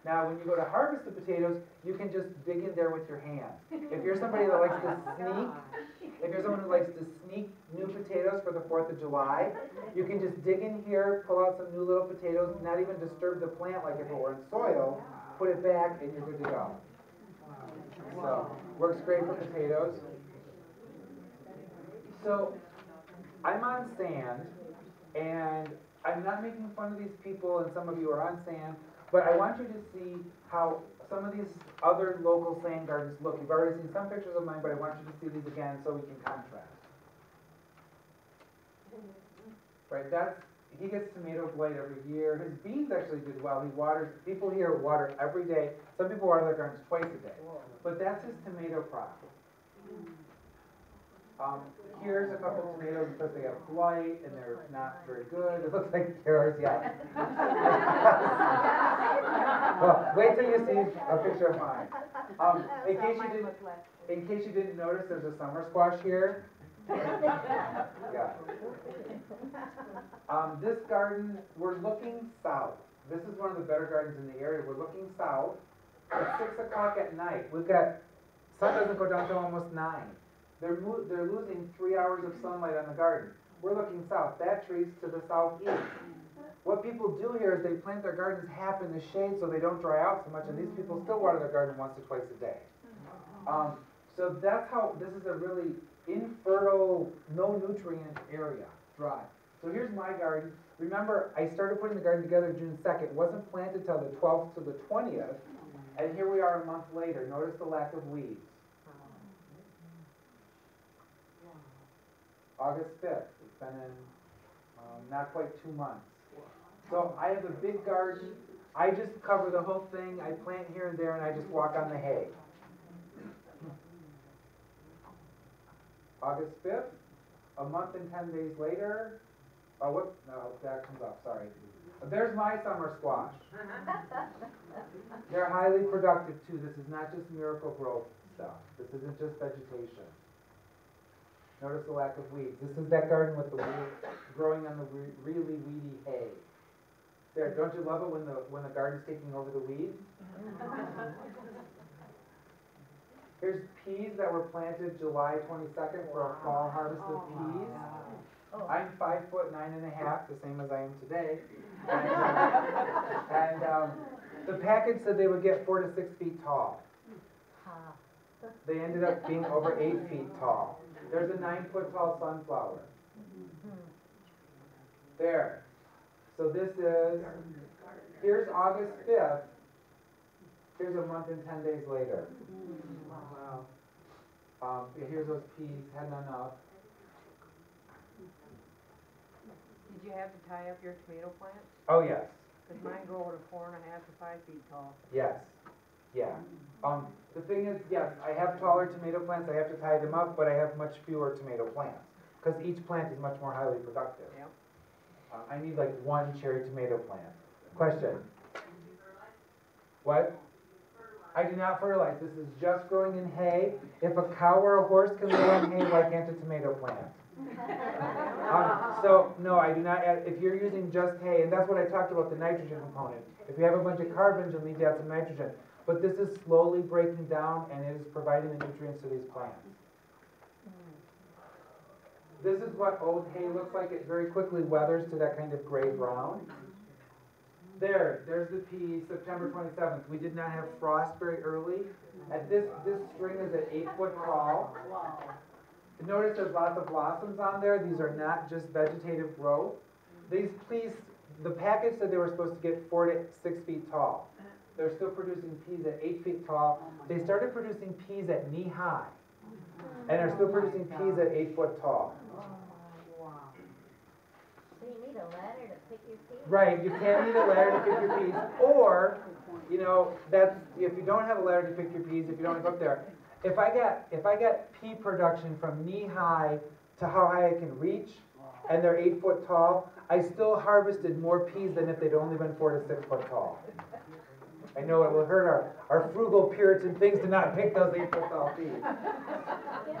Now, when you go to harvest the potatoes, you can just dig in there with your hand. If you're somebody that likes to sneak, if you're someone who likes to sneak new potatoes for the 4th of July, you can just dig in here, pull out some new little potatoes, not even disturb the plant like if it were in soil, put it back, and you're good to go. So, works great for potatoes. So, I'm on sand, and I'm not making fun of these people, and some of you are on sand, but I want you to see how some of these other local sand gardens look. You've already seen some pictures of mine, but I want you to see these again so we can contrast. Right, that's, he gets tomato blight every year. His beans actually did well. He waters, people here water every day. Some people water their gardens twice a day. But that's his tomato crop. Here's a couple of tomatoes because they have blight and they're not very good. It looks like carrots, yeah. Well, wait till you see a picture of mine. In case you didn't notice, there's a summer squash here. Yeah. This garden, we're looking south. This is one of the better gardens in the area. We're looking south at 6 o'clock at night. We've got, sun doesn't go down till almost 9. They're losing 3 hours of sunlight on the garden. We're looking south. That tree's to the southeast. What people do here is they plant their gardens half in the shade so they don't dry out so much, and these people still water their garden once or twice a day. So that's how, this is a really infertile, no nutrient area, dry. So here's my garden. Remember, I started putting the garden together June 2nd. It wasn't planted till the 12th to the 20th, and here we are a month later. Notice the lack of weeds. August 5th, it's been in not quite 2 months. So I have a big garden. I just cover the whole thing. I plant here and there, and I just walk on the hay. August 5th, a month and 10 days later. Oh, whoops, no, that comes up, sorry. There's my summer squash. They're highly productive, too. This is not just miracle growth stuff. This isn't just vegetation. Notice the lack of weeds. This is that garden with the weeds growing on the really weedy hay. There, don't you love it when the garden's taking over the weeds? Here's peas that were planted July 22nd for a fall harvest of peas. I'm 5'9½", the same as I am today. And the package said they would get 4 to 6 feet tall. They ended up being over 8 feet tall. There's a 9-foot tall sunflower. There. So this is, here's August 5th. Here's a month and 10 days later. Wow. Here's those peas, had none up. Did you have to tie up your tomato plants? Oh, yes. Because mine grow to 4.5 to 5 feet tall. Yes. Yeah. The thing is, yes, I have taller tomato plants. I have to tie them up, but I have much fewer tomato plants because each plant is much more highly productive. Yep. I need like 1 cherry tomato plant. Question: What? I do not fertilize. This is just growing in hay. If a cow or a horse can grow in hay, why can't a tomato plant? So, no, I do not add, if you're using just hay, and that's what I talked about, the nitrogen component. If you have a bunch of carbons, you'll need to add some nitrogen. But this is slowly breaking down, and it is providing the nutrients to these plants. This is what old hay looks like. It very quickly weathers to that kind of gray brown. There's the peas, September 27th. We did not have frost very early. At this string is at 8 foot tall. Notice there's lots of blossoms on there. These are not just vegetative growth. These peas, the package said they were supposed to get 4 to 6 feet tall. They're still producing peas at 8 feet tall. They started producing peas at knee high, and are still producing peas at 8 foot tall. You need a ladder to pick your peas. Right, you can need a ladder to pick your peas, or, you know, that's, if you don't have a ladder to pick your peas, if you don't have up there. If I get pea production from knee high to how high I can reach, and they're 8 foot tall, I still harvested more peas than if they'd only been 4 to 6 foot tall. I know it will hurt our frugal Puritan things to not pick those 8 foot tall peas.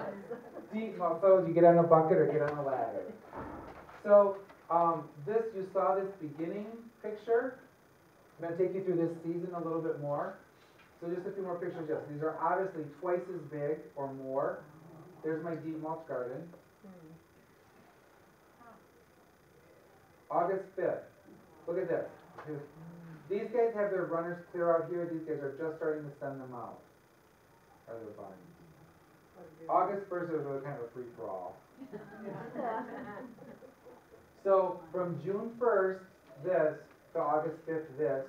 Deep mouthfuls, you get on a bucket or get on a ladder. So. This, you saw this beginning picture. I'm going to take you through this season a little bit more. So just a few more pictures. Yes, these are obviously twice as big or more. There's my deep mulch garden. August 5th. Look at this. These guys have their runners clear out here. These guys are just starting to send them out. August 1st was really kind of a free-for-all. So from June 1st, this, to August 5th, this,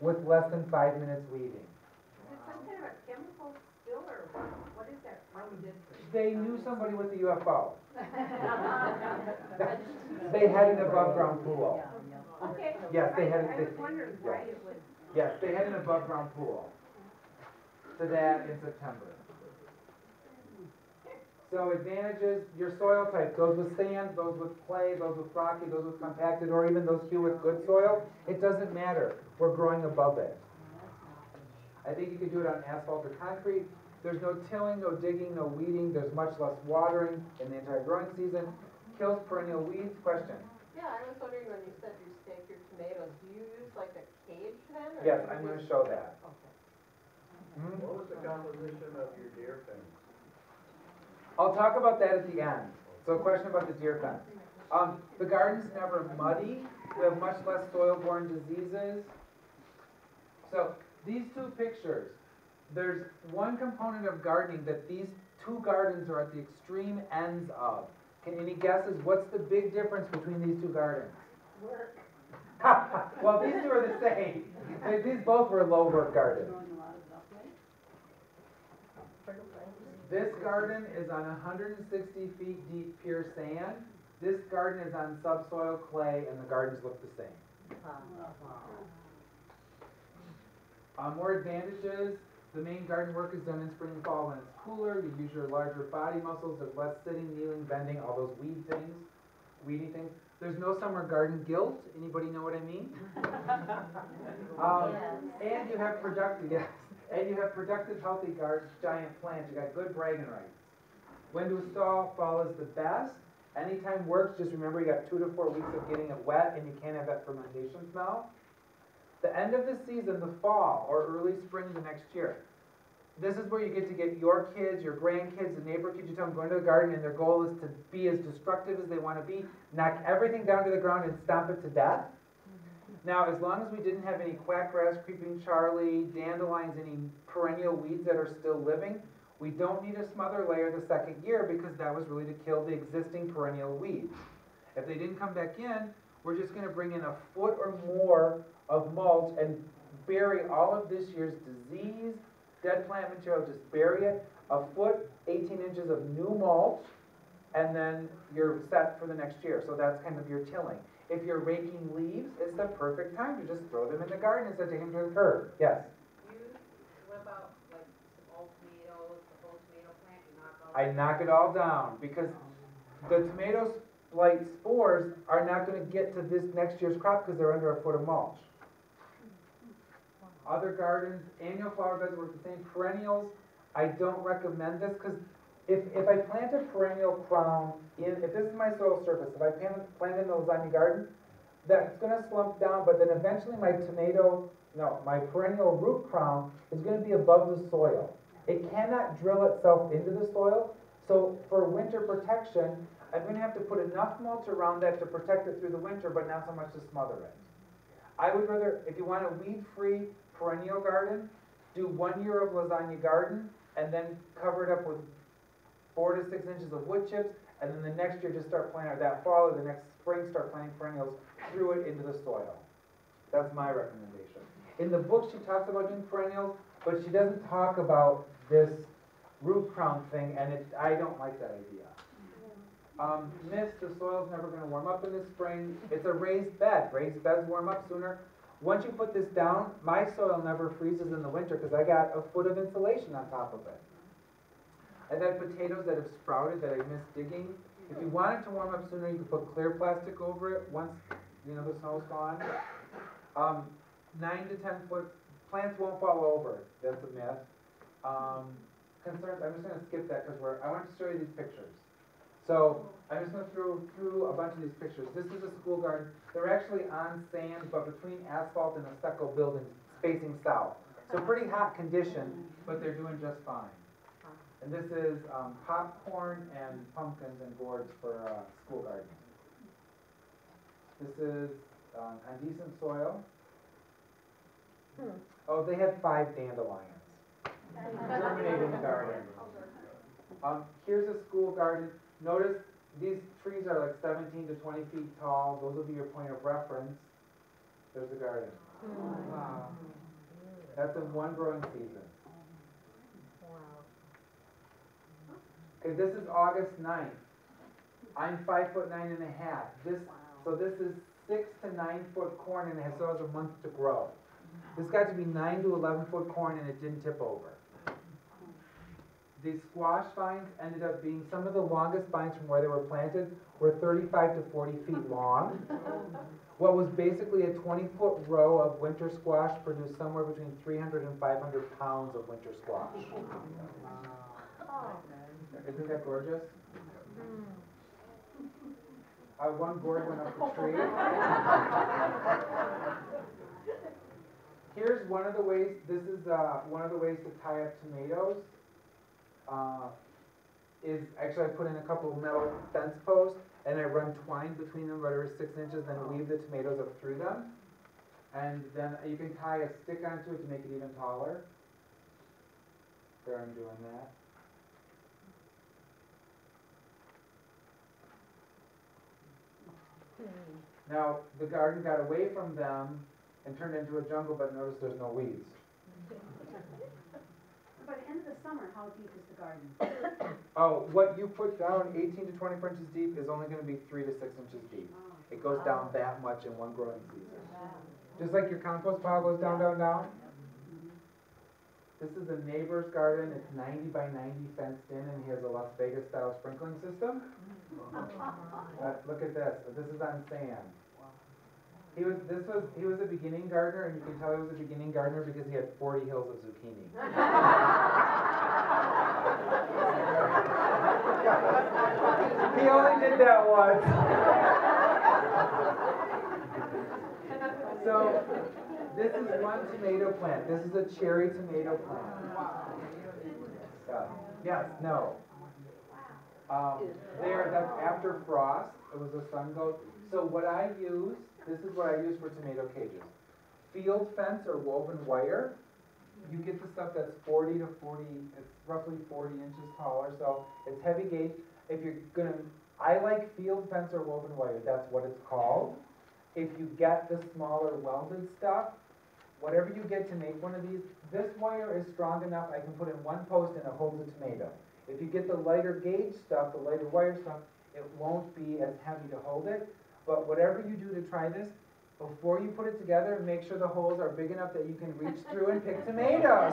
with less than 5 minutes weeding. Is it some kind of a chemical skill, or what is that? They knew somebody with the UFO. They had an above-ground pool. Okay. Yes, they had. I was wondering why it was. Yes, they had an above-ground pool. To that in September. So advantages, your soil type, those with sand, those with clay, those with rocky, those with compacted, or even those few with good soil, it doesn't matter. We're growing above it. I think you could do it on asphalt or concrete. There's no tilling, no digging, no weeding. There's much less watering in the entire growing season. Kills perennial weeds. Question? Yeah, I was wondering when you said you stake your tomatoes, do you use like a cage then? Or yes, I'm going to show that. Okay. Mm-hmm. What was the composition of your deer fence? I'll talk about that at the end. So a question about the deer fence. The garden's never muddy. We have much less soil-borne diseases. So these two pictures, there's one component of gardening that these two gardens are at the extreme ends of. Can any guesses? What's the big difference between these two gardens? Work. Well, these two are the same. These both were low-work gardens. This garden is on 160 feet deep pure sand. This garden is on subsoil clay, and the gardens look the same. More advantages. The main garden work is done in spring and fall when it's cooler. You use your larger body muscles. There's less sitting, kneeling, bending, all those weedy things. There's no summer garden guilt. Anybody know what I mean? And you have productive, yes. And you have productive, healthy gardens, giant plants. You got good bragging rights. When to install, fall is the best. Anytime works, just remember you got 2 to 4 weeks of getting it wet, and you can't have that fermentation smell. The end of the season, the fall, or early spring the next year. This is where you get to get your kids, your grandkids, the neighbor kids. You tell them going to the garden, and their goal is to be as destructive as they want to be. Knock everything down to the ground and stomp it to death. Now, as long as we didn't have any quack grass, creeping Charlie, dandelions, any perennial weeds that are still living, we don't need a smother layer the second year because that was really to kill the existing perennial weeds. If they didn't come back in, we're just going to bring in a foot or more of mulch and bury all of this year's disease, dead plant material, just bury it, a foot, 18 inches of new mulch, and then you're set for the next year. So that's kind of your tilling. If you're raking leaves, it's the perfect time to just throw them in the garden instead of taking them to the curb. Yes? What about like the old tomato plant? You knock all I knock it all down because the tomato blight spores are not going to get to this next year's crop because they're under a foot of mulch. other gardens, annual flower beds work the same. Perennials, I don't recommend this because if I plant a perennial crown, if this is my soil surface, if I plant in the lasagna garden, that's going to slump down, but then eventually my perennial root crown is going to be above the soil. It cannot drill itself into the soil, so for winter protection, I'm going to have to put enough mulch around that to protect it through the winter, but not so much to smother it. I would rather, if you want a weed-free perennial garden, do 1 year of lasagna garden and then cover it up with 4 to 6 inches of wood chips, and then the next year just start planting, or that fall or the next spring start planting perennials through it into the soil. That's my recommendation. In the book she talks about doing perennials, but she doesn't talk about this root crown thing, and I don't like that idea. Myths, the soil's never going to warm up in the spring. It's a raised bed. Raised beds warm up sooner. Once you put this down, my soil never freezes in the winter because I got a foot of insulation on top of it. I've had potatoes that have sprouted that I missed digging. If you want it to warm up sooner, you can put clear plastic over it once the snow's gone. 9 to 10 foot plants won't fall over. That's a myth. Concerns. I'm just going to skip that because I want to show you these pictures. So I'm just going to throw through a bunch of these pictures. This is a school garden. They're actually on sand, but between asphalt and a stucco building, facing south. So pretty hot condition, but they're doing just fine. And this is popcorn and pumpkins and gourds for school gardening. This is on decent soil. Oh, they had 5 dandelions germinated in the garden. Here's a school garden. Notice these trees are like 17 to 20 feet tall. Those will be your point of reference. There's the garden. Wow. That's in one growing season. Okay, this is August 9th. I'm 5'9½". So this is 6 to 9 foot corn, and it still has a month to grow. This got to be 9 to 11 foot corn, and it didn't tip over. These squash vines ended up being some of the longest vines from where they were planted were 35 to 40 feet long. What was basically a 20-foot row of winter squash produced somewhere between 300 and 500 pounds of winter squash. Isn't that gorgeous? One gourd went up the tree. Here's one of the ways. This is one of the ways to tie up tomatoes. Is actually I put in a couple of metal fence posts and I run twine between them, right over 6 inches, then weave the tomatoes up through them. And then you can tie a stick onto it to make it even taller. There, I'm doing that. Now, the garden got away from them and turned into a jungle, but notice there's no weeds. By the end of the summer, how deep is the garden? Oh, what you put down 18 to 24 inches deep is only going to be 3 to 6 inches deep. Oh. It goes down that much in one growing season. Wow. Just like your compost pile goes down, down, down. Mm-hmm. This is a neighbor's garden. It's 90 by 90 fenced in, and he has a Las Vegas style sprinkling system. Look at this. This is on sand. He was a beginning gardener, and you can tell he was a beginning gardener because he had 40 hills of zucchini. He only did that once. So this is one tomato plant. This is a cherry tomato plant. Yes, no. That's after frost. It was a sun goat. So what I use. This is what I use for tomato cages. Field fence or woven wire. You get the stuff that's 40 to 40, it's roughly 40 inches taller, so it's heavy gauge. If you're going to, I like field fence or woven wire, that's what it's called. If you get the smaller welded stuff, whatever you get to make one of these, this wire is strong enough, I can put in one post and it holds a tomato. If you get the lighter gauge stuff, the lighter wire stuff, it won't be as heavy to hold it. But whatever you do to try this, before you put it together, make sure the holes are big enough that you can reach through and pick tomatoes.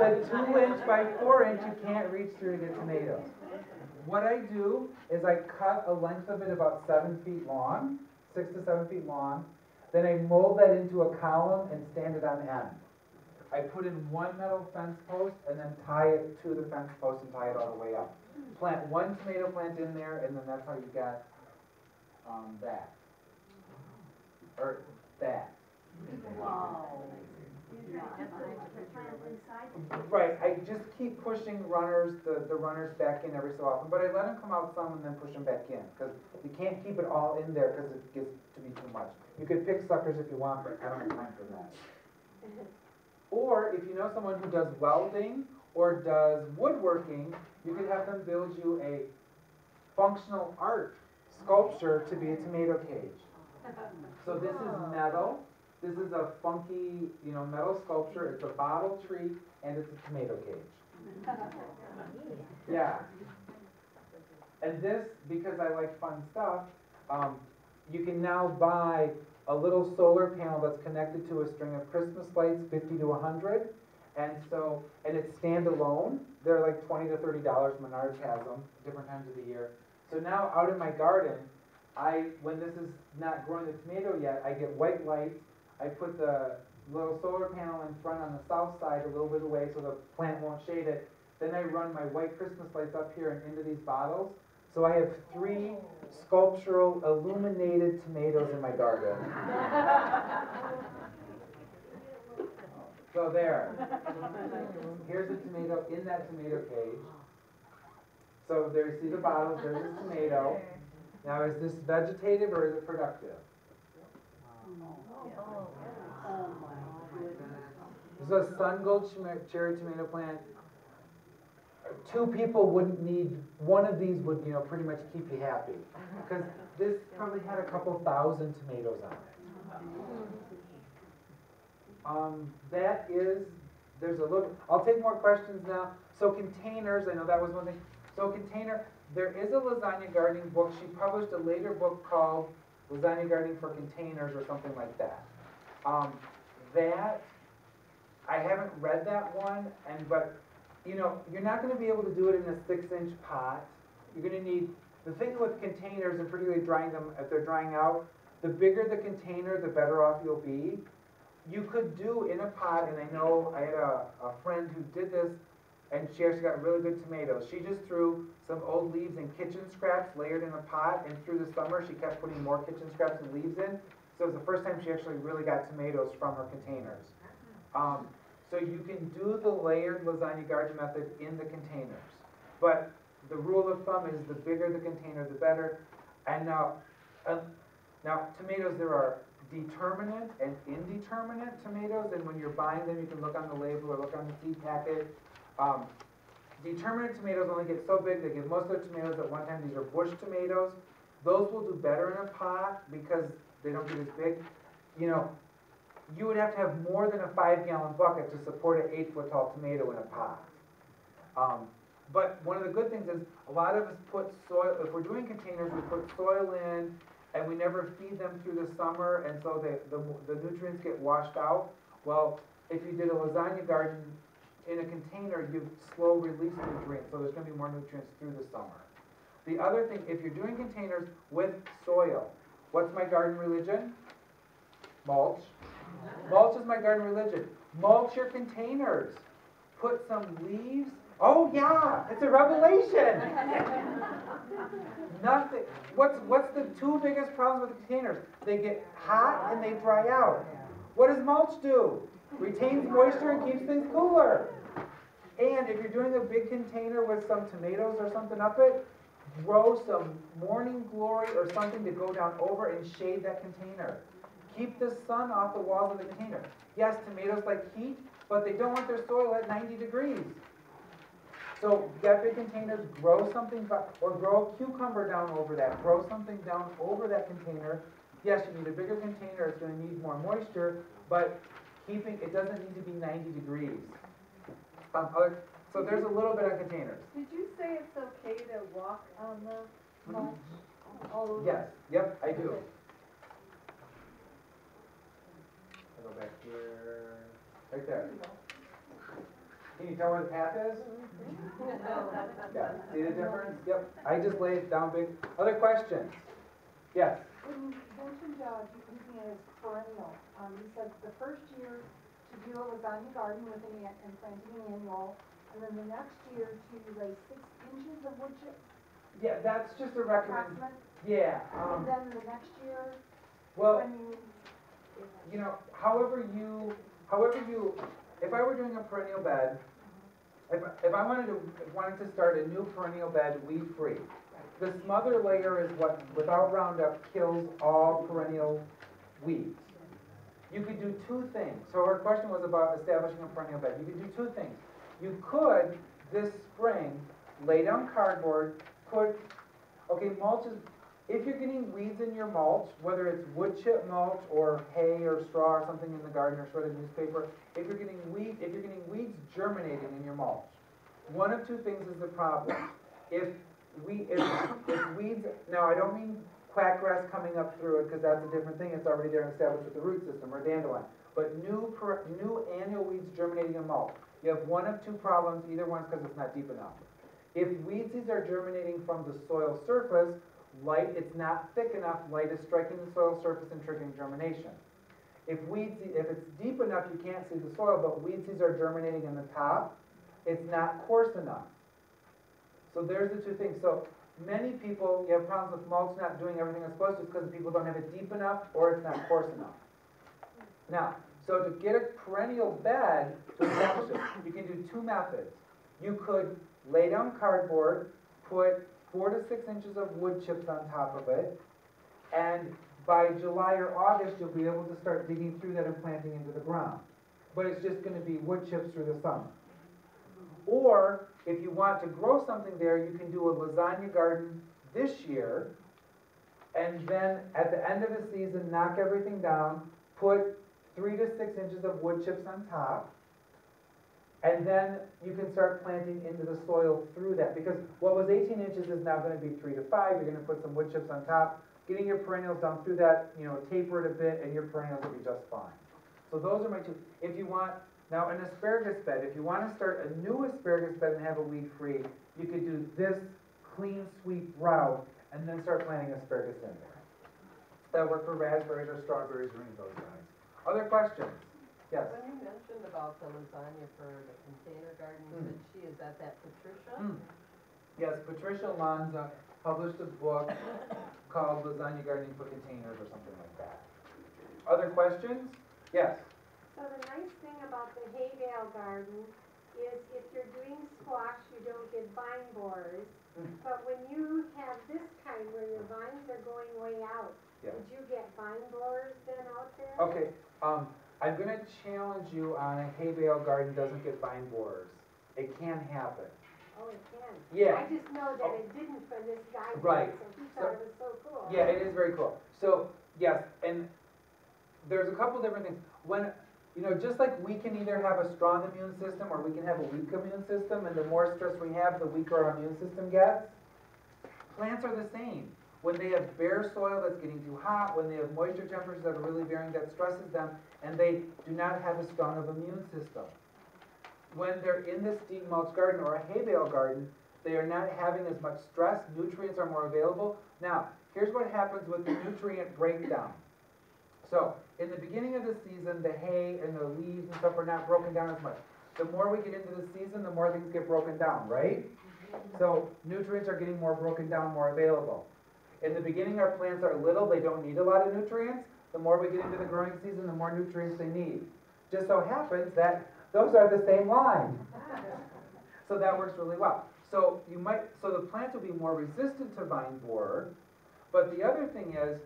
The 2-inch by 4-inch, you can't reach through to get tomatoes. What I do is I cut a length of it about 7 feet long, 6 to 7 feet long, Then I mold that into a column and stand it on end. I put in one metal fence post and then tie it to the fence post and tie it all the way up. Plant one tomato plant in there, and then that's how you get that. Or that. Wow. Right, I just keep pushing runners, the runners back in every so often, but I let them come out some and then push them back in, because you can't keep it all in there because it gets to be too much. You could pick suckers if you want, but I don't have time for that. Or if you know someone who does welding or does woodworking, you could have them build you a functional art sculpture to be a tomato cage. So this is metal. This is a funky, you know, metal sculpture. It's a bottle tree and it's a tomato cage. Yeah. And this, because I like fun stuff, you can now buy a little solar panel that's connected to a string of Christmas lights, 50 to 100. And so, and it's standalone. They're like $20 to $30. Menards has them different times of the year. So now out in my garden, when this is not growing the tomato yet, I get white lights. I put the little solar panel in front on the south side a little bit away so the plant won't shade it. Then I run my white Christmas lights up here and into these bottles. So I have three sculptural illuminated tomatoes in my garden. So there. Here's a tomato in that tomato cage. So there you see the bottles, there's a tomato. Now is this vegetative or is it productive? So a sun-gold cherry tomato plant, two people wouldn't need, one of these would, you know, pretty much keep you happy. Because this probably had a couple thousand tomatoes on it. There's a little, I'll take more questions now. So containers, I know that was one thing. So container, there is a lasagna gardening book. She published a later book called Lasagna Gardening for Containers or something like that. I haven't read that one, but you know, you're not going to be able to do it in a 6-inch pot. You're going to need, the thing with containers and particularly drying them, if they're drying out, the bigger the container, the better off you'll be. You could do in a pot, and I know I had a friend who did this, and she actually got really good tomatoes. She just threw some old leaves and kitchen scraps layered in a pot, and through the summer she kept putting more kitchen scraps and leaves in. So it was the first time she actually really got tomatoes from her containers. So you can do the layered lasagna garden method in the containers. But the rule of thumb is the bigger the container, the better. And now tomatoes, there are determinate and indeterminate tomatoes. And when you're buying them, you can look on the label or look on the seed packet. Determinate tomatoes only get so big, they give most of their tomatoes at one time. These are bush tomatoes. Those will do better in a pot because they don't get as big. You know, you would have to have more than a 5-gallon bucket to support an 8-foot tall tomato in a pot. But one of the good things is a lot of us put soil, if we're doing containers, we put soil in and we never feed them through the summer, and so the nutrients get washed out. Well, if you did a lasagna garden in a container, you slow release nutrients, so there's going to be more nutrients through the summer. The other thing, if you're doing containers with soil, what's my garden religion? Mulch. Mulch is my garden religion. Mulch your containers. Put some leaves. Oh yeah, it's a revelation. Nothing. What's the two biggest problems with the containers? They get hot and they dry out. What does mulch do? Retains moisture and keeps things cooler. And if you're doing a big container with some tomatoes or something up it, grow some morning glory or something to go down over and shade that container. Keep the sun off the walls of the container. Yes, tomatoes like heat, but they don't want their soil at 90 degrees. So get big containers, grow something, or grow a cucumber down over that. Grow something down over that container. Yes, you need a bigger container. It's going to need more moisture, but keeping it doesn't need to be 90 degrees. So there's a little bit of containers. Did you say it's okay to walk on the mulch? Mm-hmm. Yes. Yep, I do. Go back here, right there. Can you tell where the path is? Yeah, see the difference? Yep, I just lay it down big. Other questions? Yes? When you mentioned using it as perennial, you said the first year to do it was on the garden with an ant and planting an annual, and then the next year to raise 6 inches of wood chips. Yeah, that's just a recommendation. Yeah. And then the next year. Well, you know, however you, if I were doing a perennial bed, if I wanted to start a new perennial bed weed-free, the smother layer is what, without Roundup, kills all perennial weeds. You could do two things. So her question was about establishing a perennial bed. You could do two things. You could, this spring, lay down cardboard, put, okay, mulch is, if you're getting weeds in your mulch, whether it's wood chip mulch or hay or straw or something in the garden or shredded newspaper, if you're getting weeds germinating in your mulch, one of two things is the problem. If weeds, now I don't mean quackgrass coming up through it because that's a different thing. It's already there and established with the root system or dandelion. But new annual weeds germinating in mulch, you have one of two problems. Either one's because it's not deep enough. If weed seeds are germinating from the soil surface, light, it's not thick enough, light is striking the soil surface and triggering germination. If it's deep enough, you can't see the soil, but weed seeds are germinating in the top, it's not coarse enough. So there's the two things. So many people, you have problems with mulch not doing everything it's supposed to because people don't have it deep enough or it's not coarse enough. Now, so to get a perennial bed to establish it, you can do two methods. You could lay down cardboard, put 4 to 6 inches of wood chips on top of it, and by July or August you'll be able to start digging through that and planting into the ground. But it's just going to be wood chips through the summer. Or if you want to grow something there, you can do a lasagna garden this year, and then at the end of the season knock everything down, put 3 to 6 inches of wood chips on top, and then you can start planting into the soil through that. Because what was 18 inches is now going to be 3 to 5. You're going to put some wood chips on top, getting your perennials down through that, you know, taper it a bit, and your perennials will be just fine. So those are my two. If you want, now an asparagus bed, if you want to start a new asparagus bed and have a weed-free, you could do this clean sweep route and then start planting asparagus in there. That'll work for raspberries or strawberries or any of those guys. Other questions? Yes. When you mentioned about the lasagna for the container garden, you said she is at that Patricia? Yes, Patricia Lanza published a book called Lasagna Gardening for Containers or something like that. Other questions? Yes. So the nice thing about the hay bale garden is if you're doing squash, you don't get vine borers. But when you have this kind where your vines are going way out, would you get vine borers then out there? Okay. I'm going to challenge you on a hay bale garden doesn't get vine borers. It can happen. Oh, it can. Yeah. I just know that it didn't for this guy. Right. So he thought it was so cool. Yeah, it is very cool. So, yes, and there's a couple different things. When, you know, just like we can either have a strong immune system or we can have a weak immune system, and the more stress we have, the weaker our immune system gets, plants are the same. When they have bare soil that's getting too hot, when they have moisture temperatures that are really varying, that stresses them, and they do not have a strong of immune system. When they're in this deep mulch garden or a hay bale garden, they are not having as much stress, nutrients are more available. Now, here's what happens with the nutrient breakdown. So, in the beginning of the season, the hay and the leaves and stuff are not broken down as much. The more we get into the season, the more things get broken down, right? So, nutrients are getting more broken down, more available. In the beginning, our plants are little, they don't need a lot of nutrients. The more we get into the growing season, the more nutrients they need. Just so happens that those are the same line. So that works really well. So you might, so the plants will be more resistant to vine borer, but the other thing is,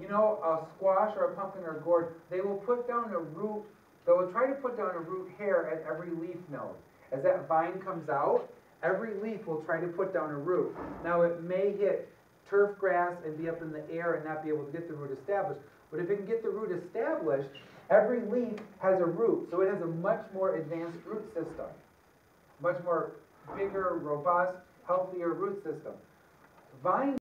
you know, a squash or a pumpkin or a gourd, they will put down a root, they will try to put down a root hair at every leaf node. As that vine comes out, every leaf will try to put down a root. Now it may hit turf grass and be up in the air and not be able to get the root established. But if it can get the root established, every leaf has a root. So it has a much more advanced root system. Much more bigger, robust, healthier root system. Vine